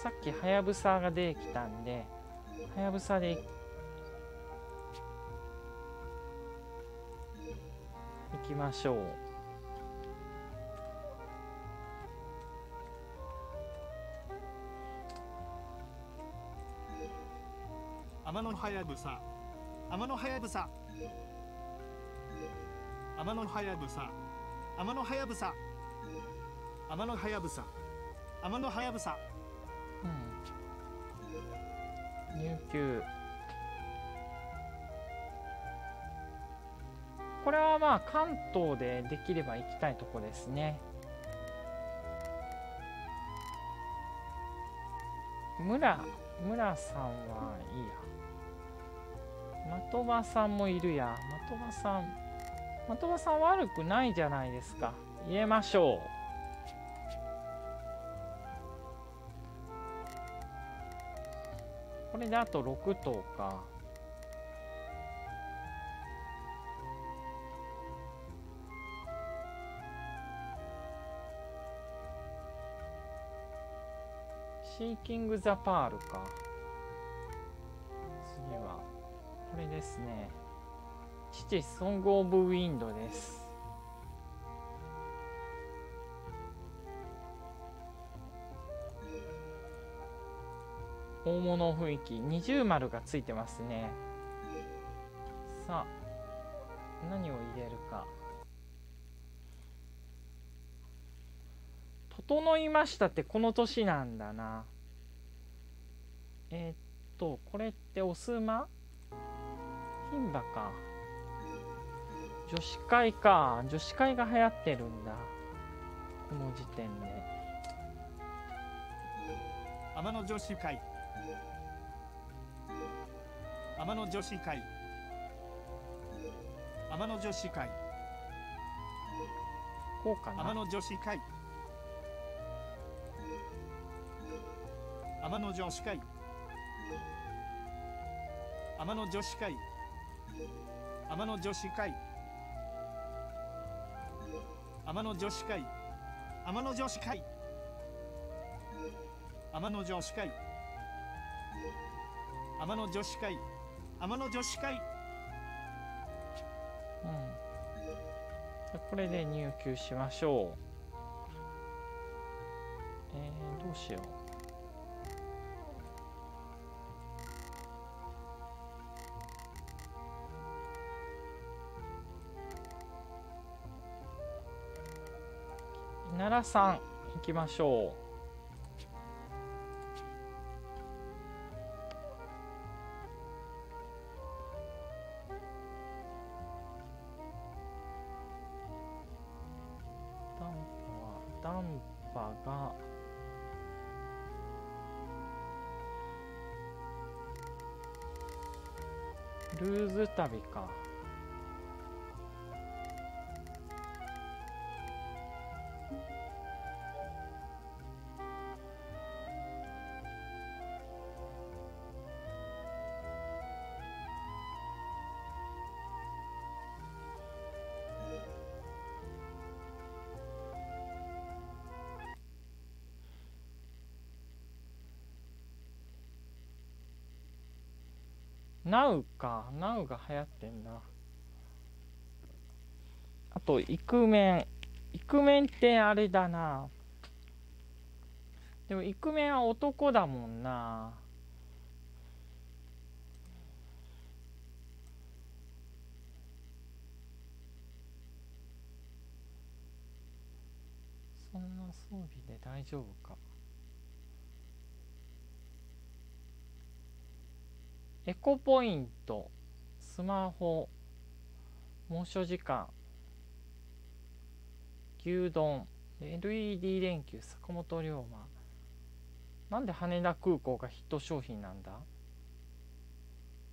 さっきはやぶさが出てきたんで、はやぶさでいきましょう。天野はやぶさ、天野はやぶさ、天野はやぶさ、天野はやぶさ、天野はやぶさ、天野はやぶさ。入球。これはまあ関東でできれば行きたいとこですね。村村さんはいいや。的場さんもいるや。的場さん、的場さん悪くないじゃないですか。入れましょう。これであとろく頭か。シーキング・ザ・パールか。次はこれですね。ちっティス・ソング・オブ・ウィンドです。大物雰囲気、二重丸がついてますね。さあ何を入れるか。整いましたってこの年なんだな。えー、っとこれっておすま牝馬か、女子会か。女子会が流行ってるんだこの時点で。天の女子会、天の女子会、天の女子会、こうかな。天の女子会、天の女子会、天の女子会、天の女子会、天の女子会、天の女子会、天の女子会、天の女子会、天の女子会。うん、これで入球しましょう。えー、どうしよう。奈良さん行きましょう。ダンパがルーズ旅か。ナウか、ナウが流行ってんな。あとイクメン、イクメンってあれだな。でもイクメンは男だもんな。そんな装備で大丈夫か。エコポイント、スマホ、猛暑時間、牛丼、エルイーディー 連休、坂本龍馬。なんで羽田空港がヒット商品なんだ。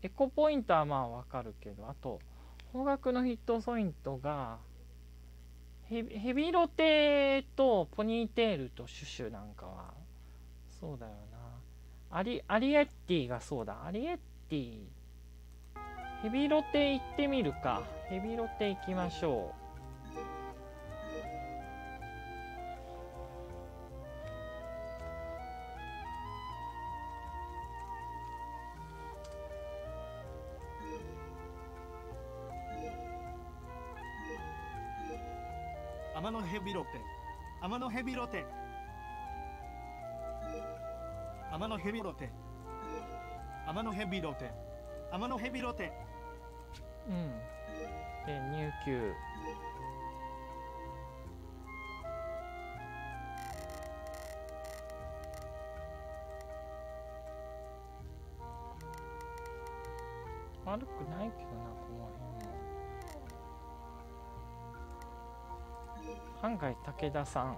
エコポイントはまあわかるけど、あと方角のヒットポイントがヘビ、ヘビロテとポニーテールとシュシュなんかはそうだよな。アリ、アリエッティがそうだ。アリエッティヘビロテ行ってみるか。ヘビロテ行きましょう。天のヘビロテ、天のヘビロテ、天のヘビロテ、天のヘビロテ、天のヘビロテ。うん。で入球。悪くないけどなこの辺も。半外武田さん。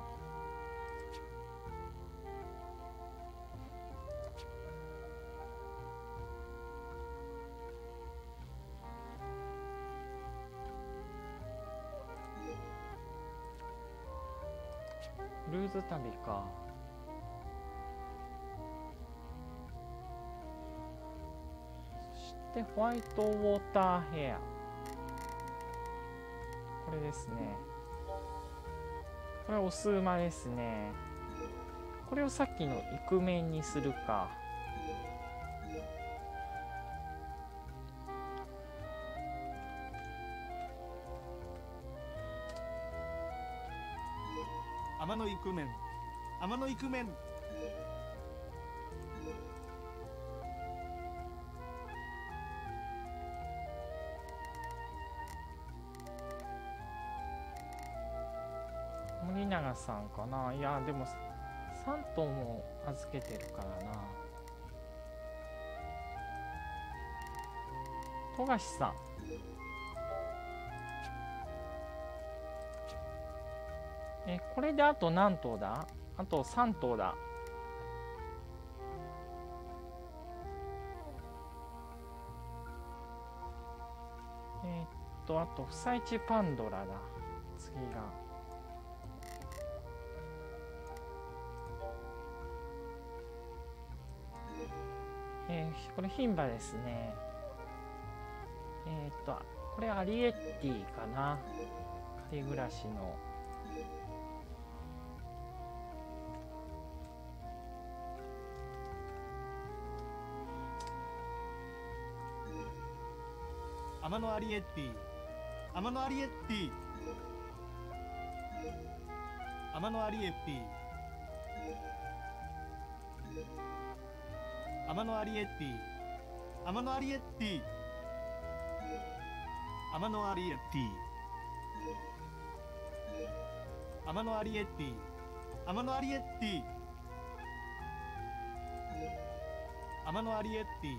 ルーズ旅か。そしてホワイトウォーターヘア、これですね。これオス馬ですね。これをさっきのイクメンにするか。天野イクメン、天野イクメン。森永さんかな。いやでもさん頭も預けてるからな。富樫さん、えこれであと何頭だ？あとさん頭だ。えー、っとあと不採地パンドラだ、次が。えー、これ牝馬ですね。えっとこれアリエッティかな、仮暮らしの。天野アリエッティ、天野アリエッティ、天野アリエッティ、天野アリエッティ、天野アリエッティ、天野アリエッティ、天野アリエッティ、天野アリエッティ、天野アリエッティ、天野アリエッティ、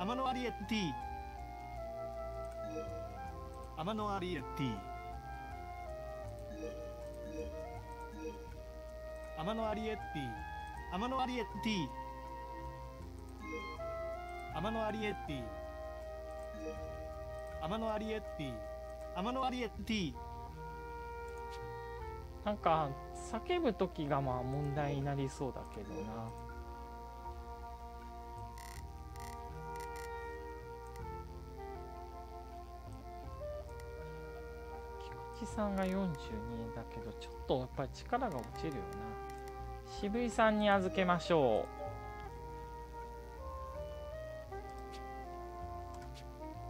天野アリエッティ、天野アリエッティ、天野アリエッティ、天野アリエッティ、天野アリエッティ、天野アリエッティ。なんか叫ぶ時がまあ問題になりそうだけどな。菊池さんがよんじゅうにだけどちょっとやっぱり力が落ちるよな。渋井さんに預けましょう。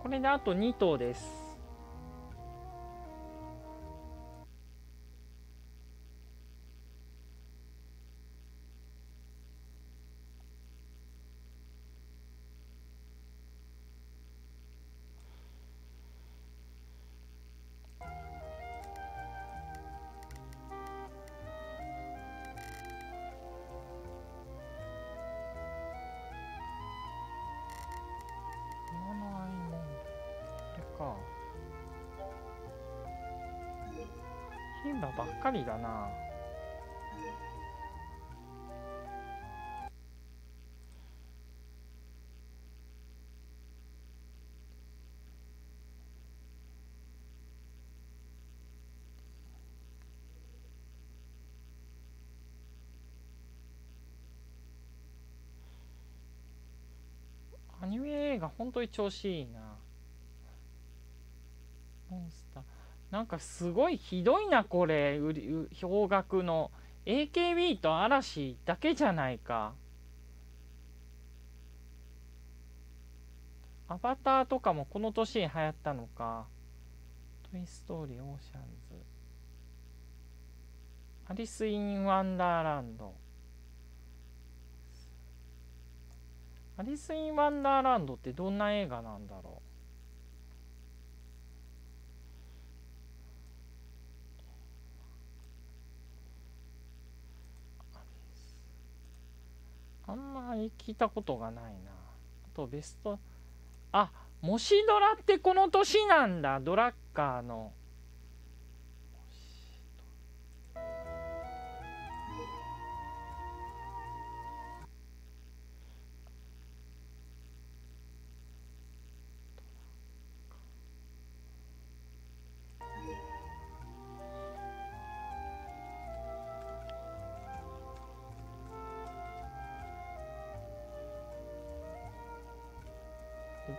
これであとに頭です。牝馬ばっかりだな。アニメ映画本当に調子いいな。モンスターなんかすごいひどいなこれ、氷額の エーケービー と嵐だけじゃないか。アバターとかもこの年に流行ったのか。トイ・ストーリー、オーシャンズ、アリス・イン・ワンダーランド。アリス・イン・ワンダーランドってどんな映画なんだろう。あんまり聞いたことがないな。あとベスト、あ、もしドラってこの年なんだ、ドラッカーの。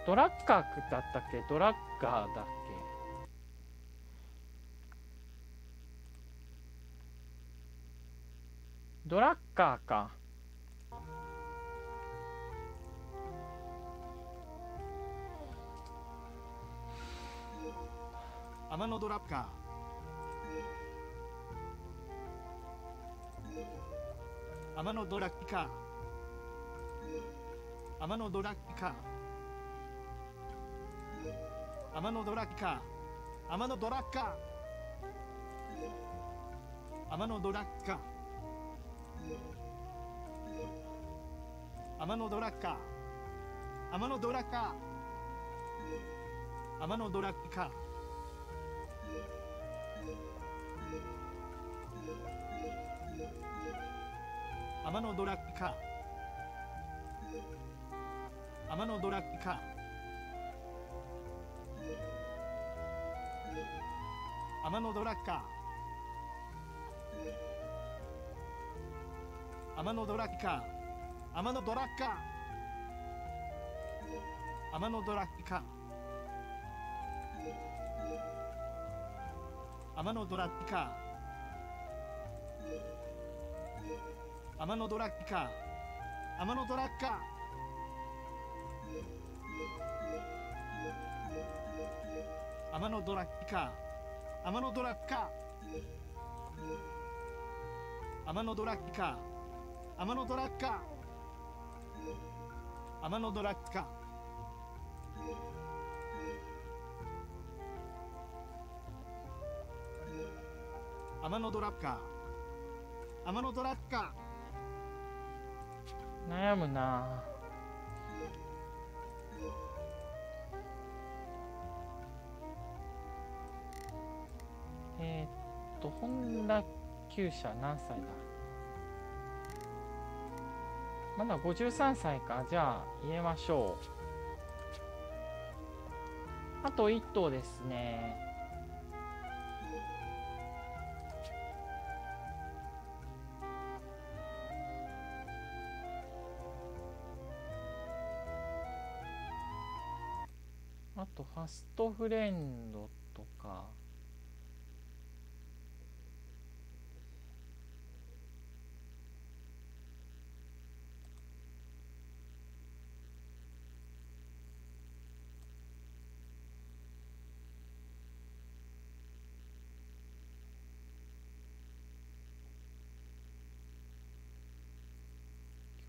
ドラッカーだったっけ？ドラッカーだっけ？ドラッカーか。天野ドラッカー。天のドラッカー、天のドラッカー、天のドラッカー、天のドラッカー、天のドラッカー、天のドラッカー、天のドラッカー、天のドラッカー、天のドラッカー、天のドラッカー、天のドラッカー、天のドラッカー、天のドラッカー、天のドラッカー、天のドラッカー、天のドラッカー、天のドラッカー、天のドラッカー、天のドラッカー、天のドラッカー、天のドラッカー、天のドラッカー、天のドラッカー、天のドラッカー、悩むな。えー、っと本田厩舎何歳だ、まだごじゅうさんさいか。じゃあ入れましょう。あといっ頭ですね。あとファストフレンドとか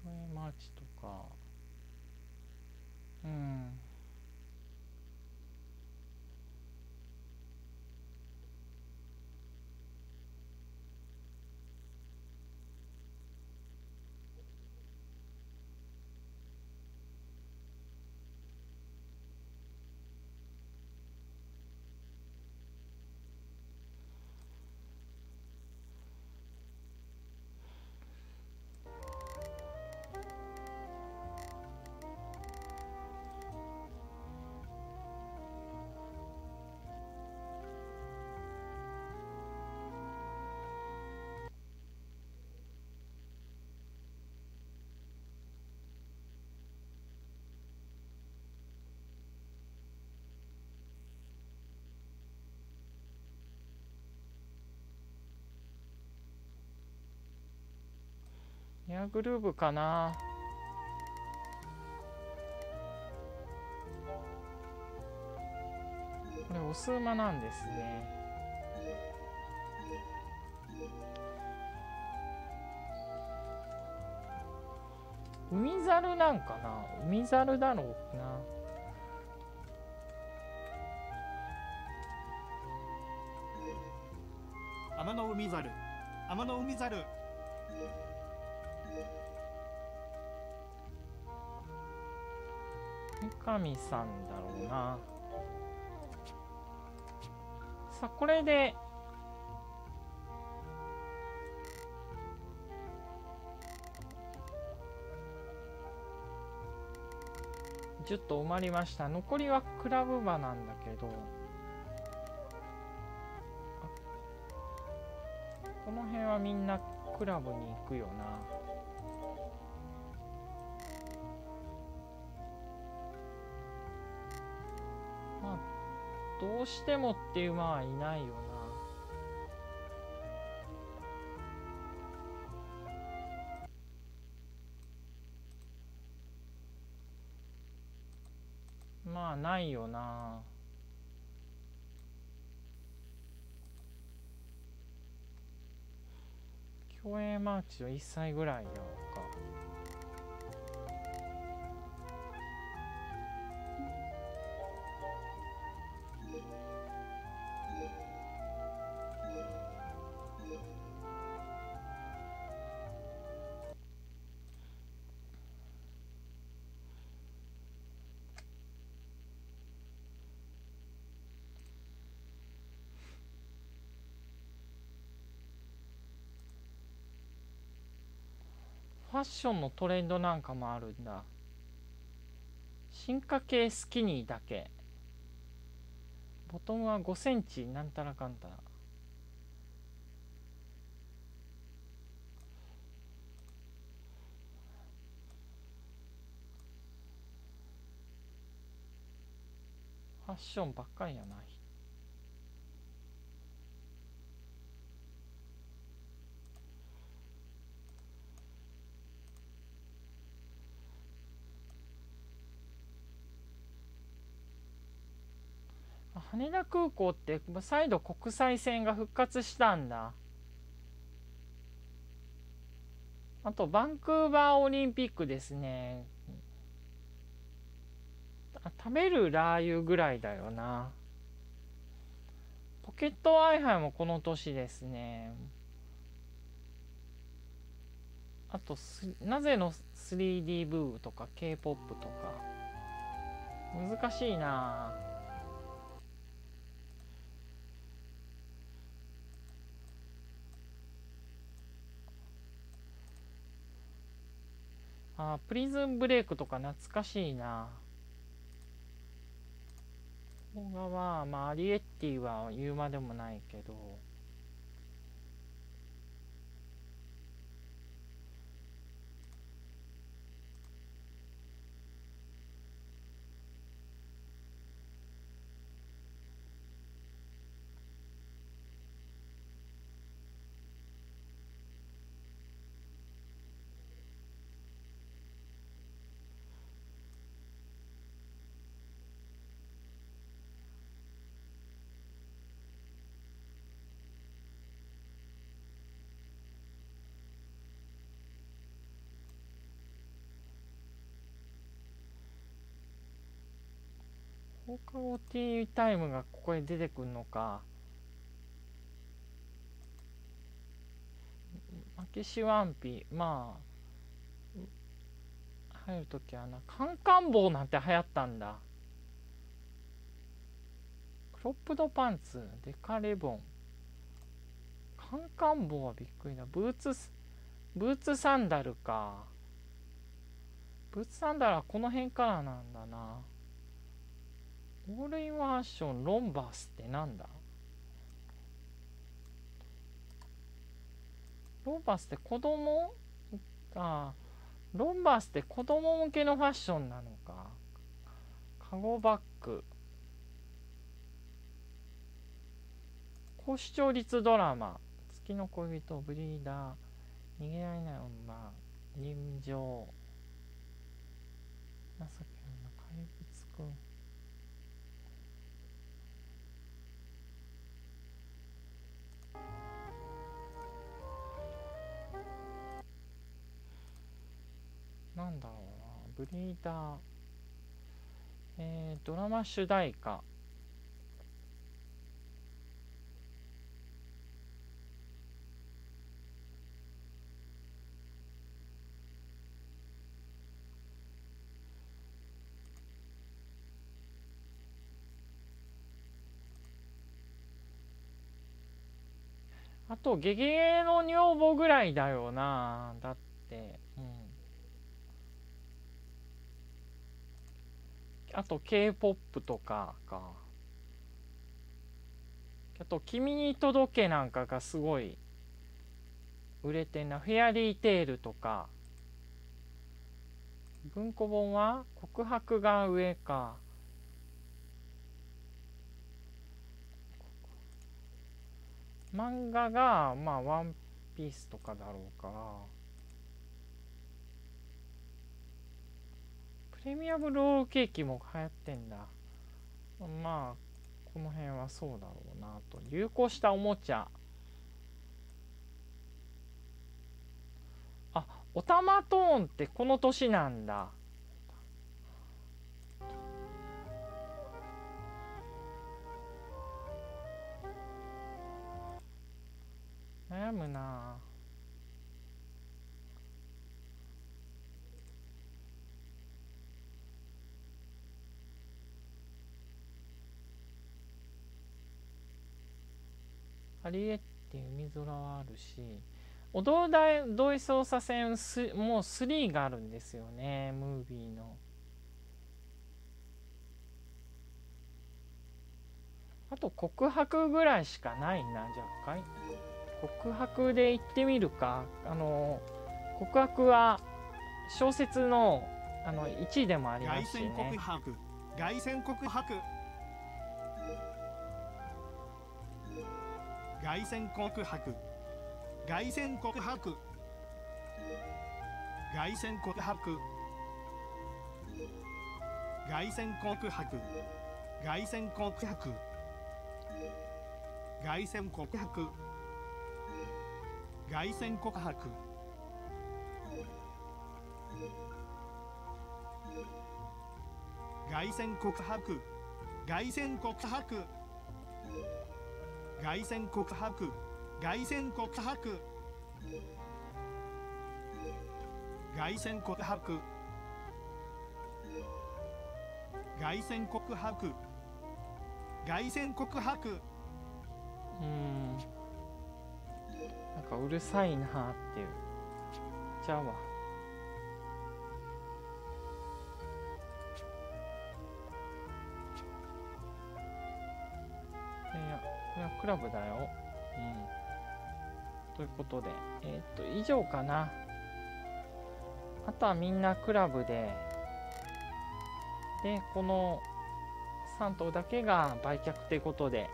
競泳マーチとか、うん、エアグルーブかな。これオス馬なんですね。海猿なんかな。海猿だろうな。天の海猿、天の海猿、三上さんだろうな。さあこれでじゅっと埋まりました。残りはクラブ馬なんだけど、この辺はみんなクラブに行くよな。どうしてもっていう馬はいないよな。まあないよな。競泳マーチはいっさいぐらいなのか。ファッションのトレンドなんかもあるんだ。進化系スキニーだけ。ボトムはごセンチなんたらかんたら。ファッションばっかりやな。羽田空港って再度国際線が復活したんだ。あとバンクーバーオリンピックですね。食べるラー油ぐらいだよな。ポケット Wi-Fi もこの年ですね。あとなぜの スリーディー ブームとか ケーポップ とか難しいな。あ、プリズンブレイクとか懐かしいな。動画はまあアリエッティは言うまでもないけど、放課後ティータイムがここへ出てくるのか。負けしワンピ、まあ入るときはな。カンカン帽なんて流行ったんだ。クロップドパンツ、デカレボン、カンカン帽はびっくりだ。ブーツブーツサンダルか。ブーツサンダルはこの辺からなんだな。オールインワンアクション、ロンバースってなんだ。ロンバースって子供、ああ、ロンバースって子供向けのファッションなのか。カゴバッグ、高視聴率ドラマ、月の恋人、ブリーダー、逃げられない女、人情、情けない怪物くん。なんだろうな、ブリーダー、えー、ドラマ主題歌、あとゲゲゲの女房ぐらいだよな。だって、うん。あと ケーポップ とかか。あと君に届けなんかがすごい売れてんな。フェアリーテールとか。文庫本は告白が上か。漫画がまあワンピースとかだろうから。プレミアムロールケーキも流行ってんだ。まあこの辺はそうだろうな。と流行したおもちゃ、オタマトーンってこの年なんだ。悩むなぁ。ハリエッテ海空はあるし、お堂同意捜査線もうスリーがあるんですよね、ムービーの。あと告白ぐらいしかないな。じゃあかい告白で行ってみるか。あの告白は小説のあのいちいでもありますしね。凱旋告白、凱旋告白、凱旋告白、凱旋告白、凱旋告白、凱旋告白、凱旋告白、凱旋告白、凱旋告白。凱旋告白、凱旋告白、凱旋告白、凱旋告白、凱旋告白、凱旋告白、凱旋告白。うーん、なんかうるさいなーっていう。じゃあわ。クラブだよ、うん、ということで、えっと以上かな。あとはみんなクラブでで、このさん頭だけが売却ということで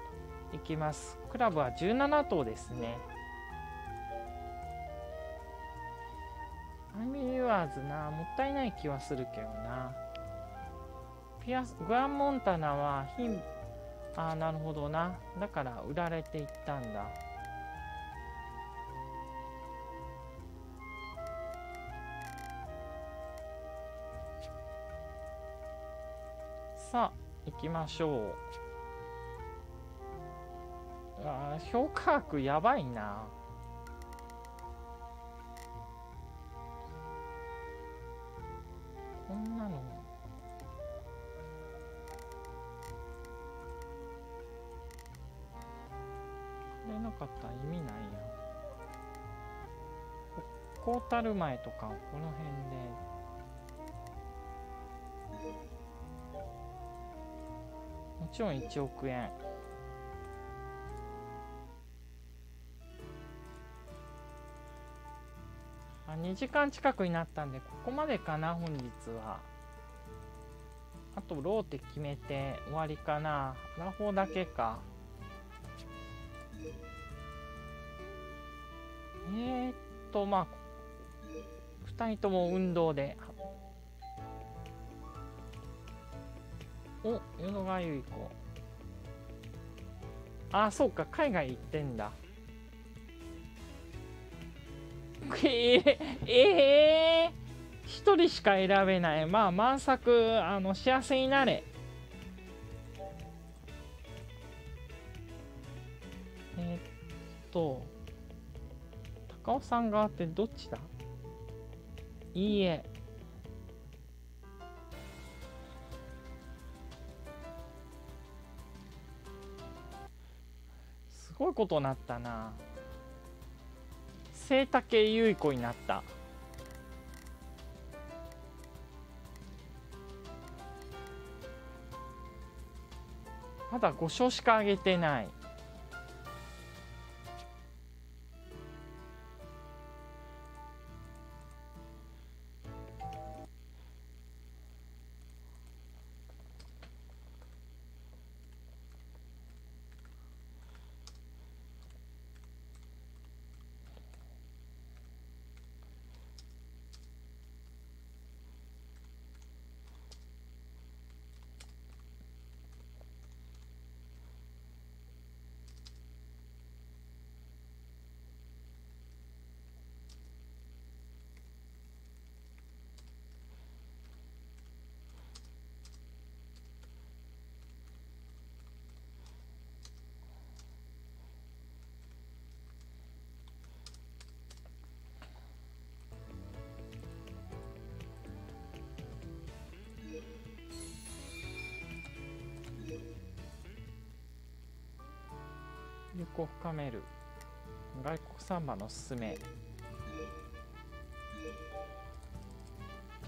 いきます。クラブはじゅうなな頭ですね。アイミリュアーズな、もったいない気はするけどな。ピアスグアンモンタナは貧乏、ああなるほどな。だから売られていったんだ。さあ行きましょう。ああ評価額やばいな。こんなの。なかったら意味ないや。こうたる前とかこの辺で、もちろんいちおくえん。あ、にじかん近くになったんでここまでかな本日は。あとローテ決めて終わりかな。ラフォーだけか。えーっとまあふたりとも運動で。お、淀川由衣子。あ、そうか、海外行ってんだ。えー、えー、ひとりしか選べない。まあ満作、あの幸せになれ。えー、っと高尾さん側ってどっちだ？いいえ。すごいことになったな。清武由衣子になった。まだご勝しかあげてない。力を深める。外国サンバのおすすめ。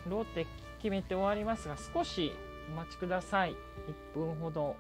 ローテ決めて終わりますが、少しお待ちください。いっぷんほど。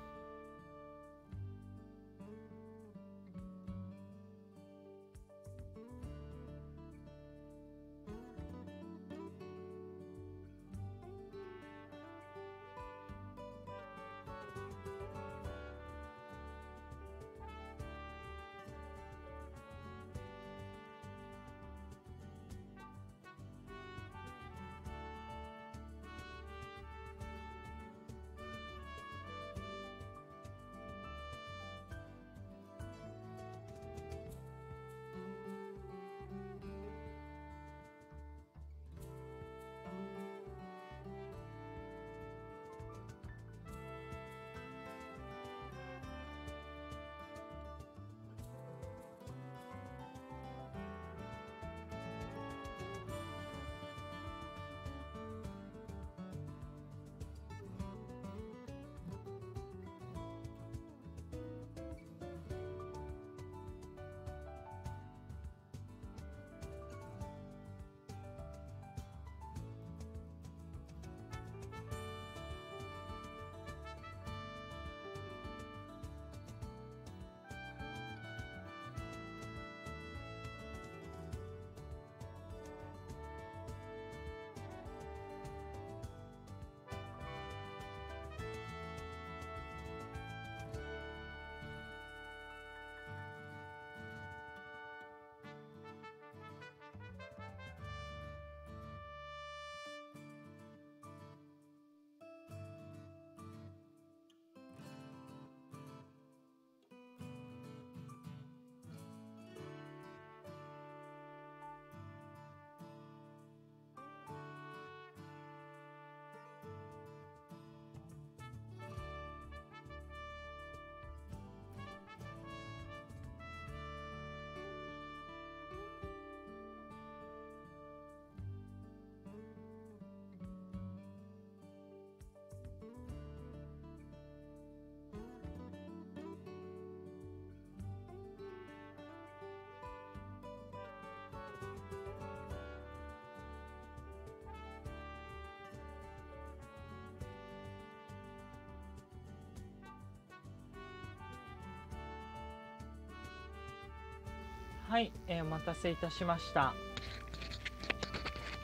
はい、えー、お待たせいたしました。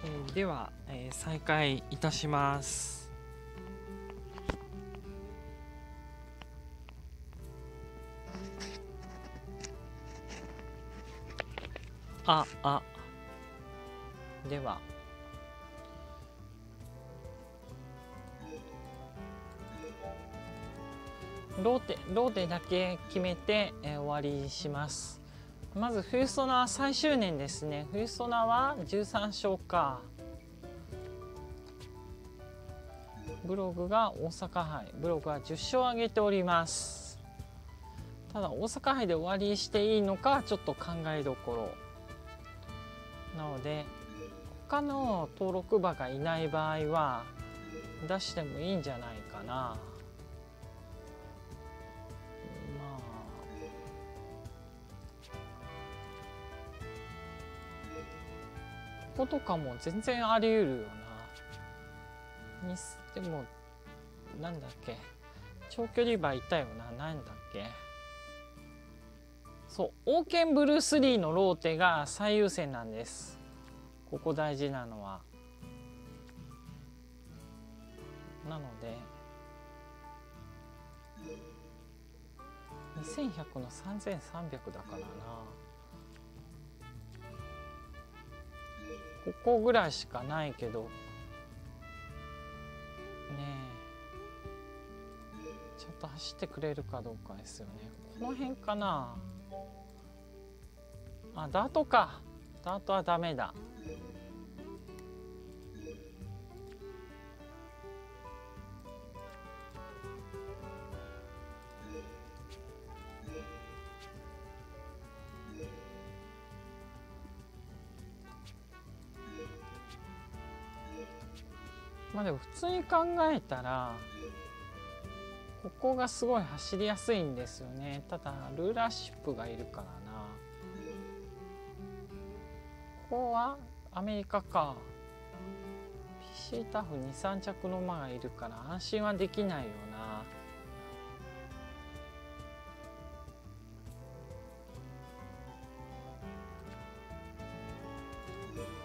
えー、では、えー、再開いたします。あ、あ。では。ローテ、ローテだけ決めて、えー、終わりします。まず冬ソナ最終年ですね。冬ソナはじゅうさんしょうか。ブログが大阪杯、ブログはじゅっしょう上げております。ただ大阪杯で終わりしていいのかちょっと考えどころなので、他の登録馬がいない場合は出してもいいんじゃないかな。こことかも全然あり得るよな。にでもなんだっけ、長距離馬いたよな。なんだっけ、そう王権ブルース・リーのローテが最優先なんです。ここ大事なのは。なのでにせんひゃくのさんぜんさんびゃくだからな。ここぐらいしかないけどねえ、ちょっと走ってくれるかどうかですよね。この辺かなあ。ダートか。ダートはダメだ。まあでも普通に考えたら、ここがすごい走りやすいんですよね。ただルーラーシップがいるからな。ここはアメリカか。ピーシー タフに、さん着の馬がいるから安心はできないよな。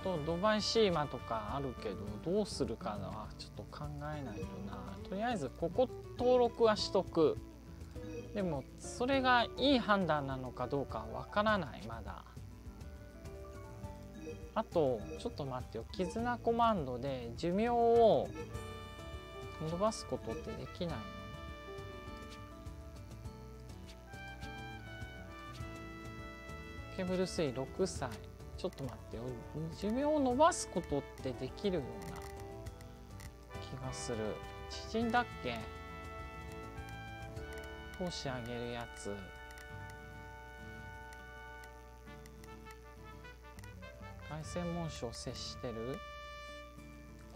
とドバイシーマとかあるけどどうするかはちょっと考えないとな。とりあえずここ登録はしとく。でもそれがいい判断なのかどうかわからないまだ。あとちょっと待ってよ、絆コマンドで寿命を伸ばすことってできないの？ケーブルスイろくさい、ちょっと待ってよ、寿命を伸ばすことってできるような気がする。縮んだっけ？通し上げるやつ。凱旋門賞を接してる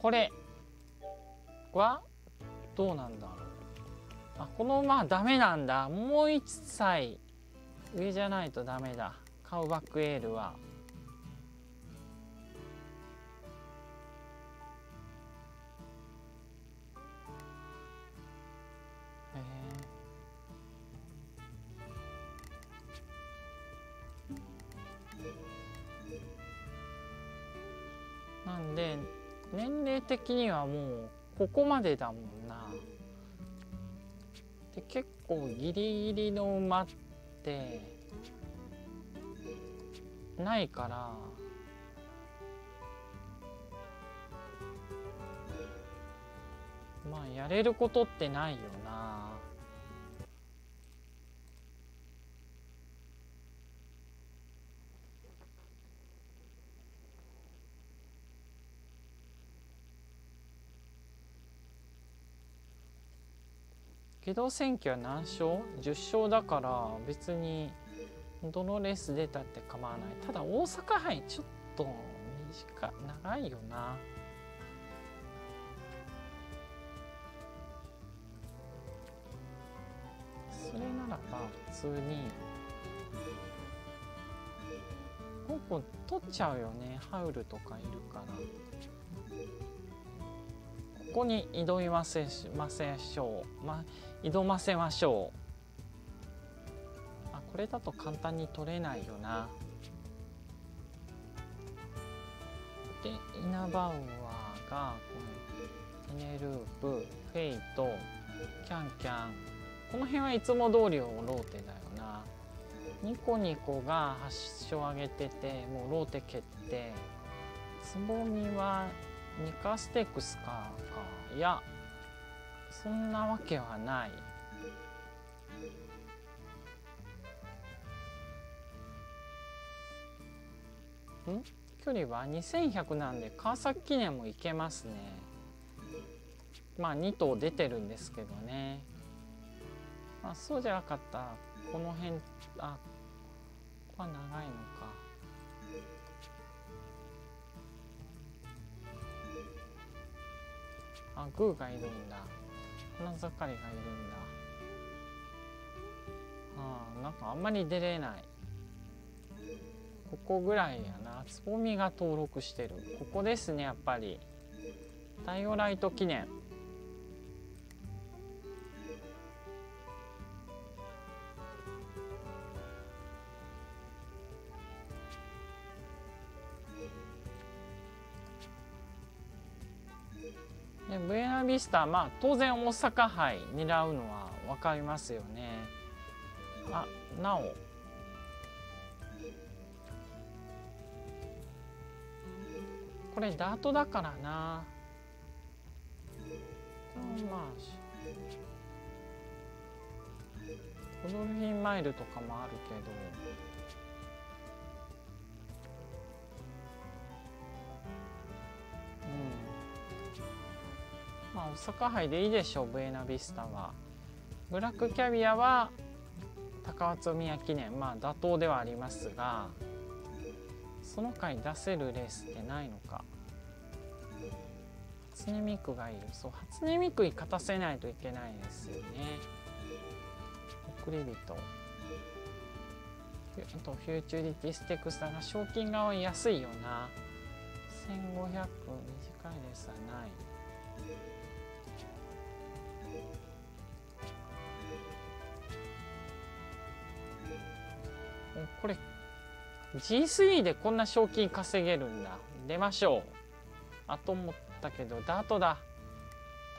これはどうなんだろう。あ、この馬はダメなんだ。もういっさい上じゃないとダメだ。カウバックエールはなんで年齢的にはもうここまでだもんな。で結構ギリギリの馬ってないからまあやれることってないよな。軌道戦記は何勝 ?じゅう 勝だから別にどのレース出たって構わない。ただ大阪杯ちょっと短い長いよな。それならば普通に香港取っちゃうよね。ハウルとかいるからここに挑みませませましょう、ま、挑ませましょう。あ、これだと簡単に取れないよな。でイナバウアーがこのテネループ、フェイト、キャンキャン、この辺はいつも通りをローテだよな。ニコニコがはっしょう上げててもうローテ決定。つぼみはニカステークスかかいやそんなわけはない。ん距離はにせんひゃくなんで川崎記念もいけますね。まあに頭出てるんですけどね。まあそうじゃなかったらこの辺あここは長いのか。あ、グーがいるんだ。花盛りがいるんだ。ああ、なんかあんまり出れない。ここぐらいやな。つぼみが登録してる。ここですね、やっぱり。ダイオライト記念。ブエナビスタ、まあ当然大阪杯狙うのは分かりますよね。あ、なおこれダートだからな。まあゴドルフィンマイルとかもあるけど。大阪杯でいいでしょう。ブエナビスタはブラックキャビアは高松宮記念まあ妥当ではありますがその回出せるレースってないのか。初音ミクがいる。そう初音ミクに勝たせないといけないですよね。クレディトで、あとフューチュリティステクスだが賞金が安いよな。せんごひゃく短いですはない。これ ジースリー でこんな賞金稼げるんだ。出ましょう。あと思ったけどダートだ。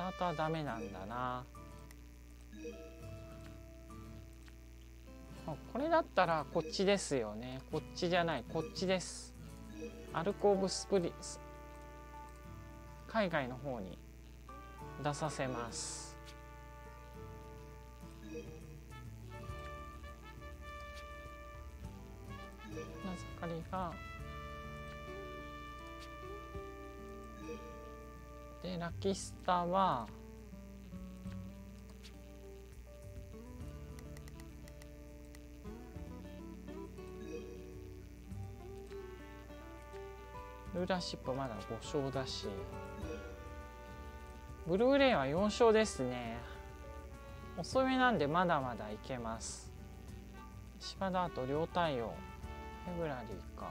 ダートはダメなんだな。これだったらこっちですよね。こっちじゃない、こっちです。アルコーブスプリス海外の方に出させます。名づかりがで、ラキスタはルーラーシップまだご勝だし、ブルーレイはよん勝ですね。遅めなんでまだまだいけます。芝田あと両対応フェブラリーか。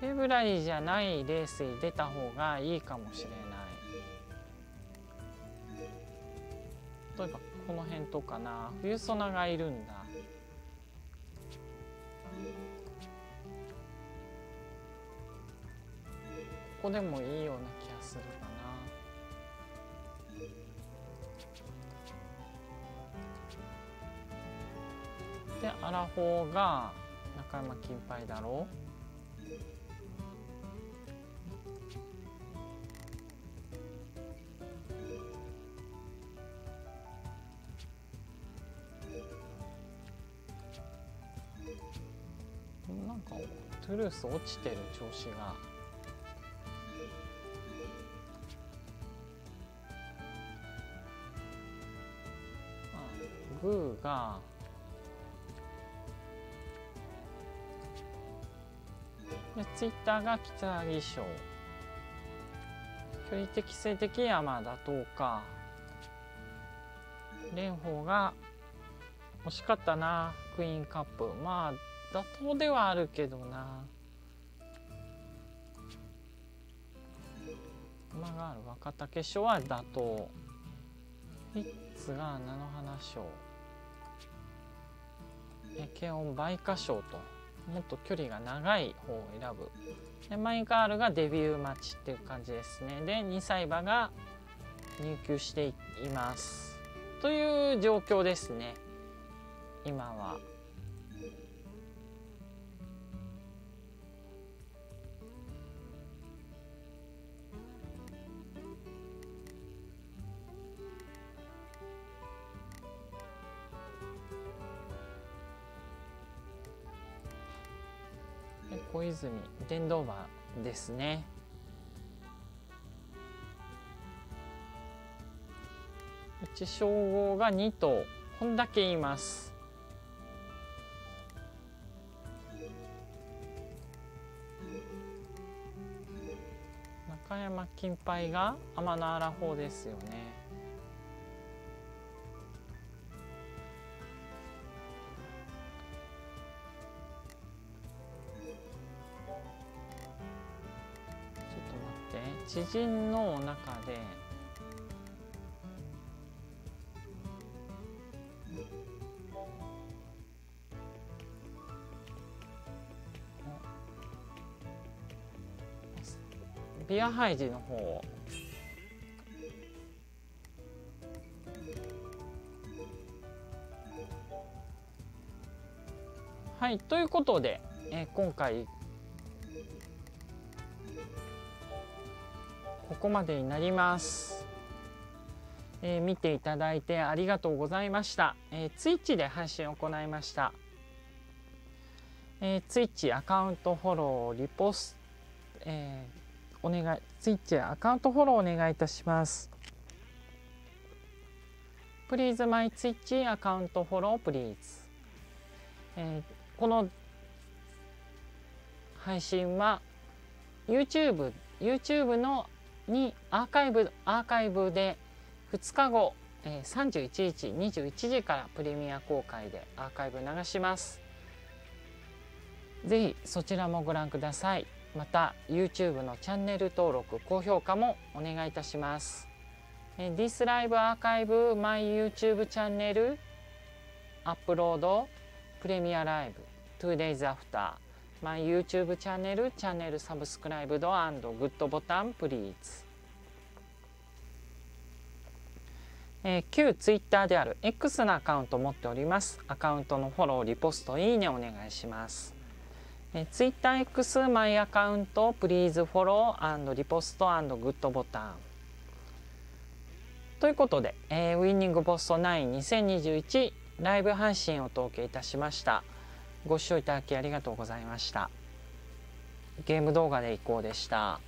フェブラリーじゃないレースに出た方がいいかもしれない。例えばこの辺とかな。冬ソナがいるんだ。ここでもいいような気がするかな。でアラフォーが中山金杯だろう。なんかトゥルース落ちてる調子が。グーがで、ツイッターが北木賞、距離適正的山田とか蓮舫が惜しかったな。クイーンカップまあ妥当ではあるけどな。馬がある若竹賞は妥当。リッツが菜の花賞、ケオン梅花賞ともっと距離が長い方を選ぶ。でマイガールがデビュー待ちっていう感じですね。でにさい馬が入厩していますという状況ですね今は。小泉電動馬ですね。うち称号がに頭こんだけいます。中山金杯が天野アラフォーですよね。知人の中でビアハイジの方をはいということで、えー、今回ここまでになります、えー、見ていただいてありがとうございました、えー、Twitch で配信を行いました、えー、Twitch アカウントフォローリポス、えー、お願い Twitch アカウントフォローお願いいたします。 Please my Twitch アカウントフォロー Please、えー、この配信は YouTube YouTube のにアーカイブアーカイブでふつかごえー、さんじゅういちにちにじゅういちじからプレミア公開でアーカイブ流します。ぜひそちらもご覧ください。また YouTube のチャンネル登録高評価もお願いいたします。えー、This Live Archive My ユーチューブ チャンネルアップロードプレミアライブ ツーデイズ After My ユーチューブ チャンネルチャンネルサブスクライブドアンドグッドボタンプリーズ。えー、旧ツイッターである エックス のアカウントを持っております。アカウントのフォロー、リポスト、いいねお願いします。えー、ツイッター エックス マイアカウントプリーズフォロー&リポスト&グッドボタンということで、えー、ウィニングボストナインにせんにじゅういちライブ配信をお届けいたしました。ご視聴いただきありがとうございました。ゲーム動画でいこうでした。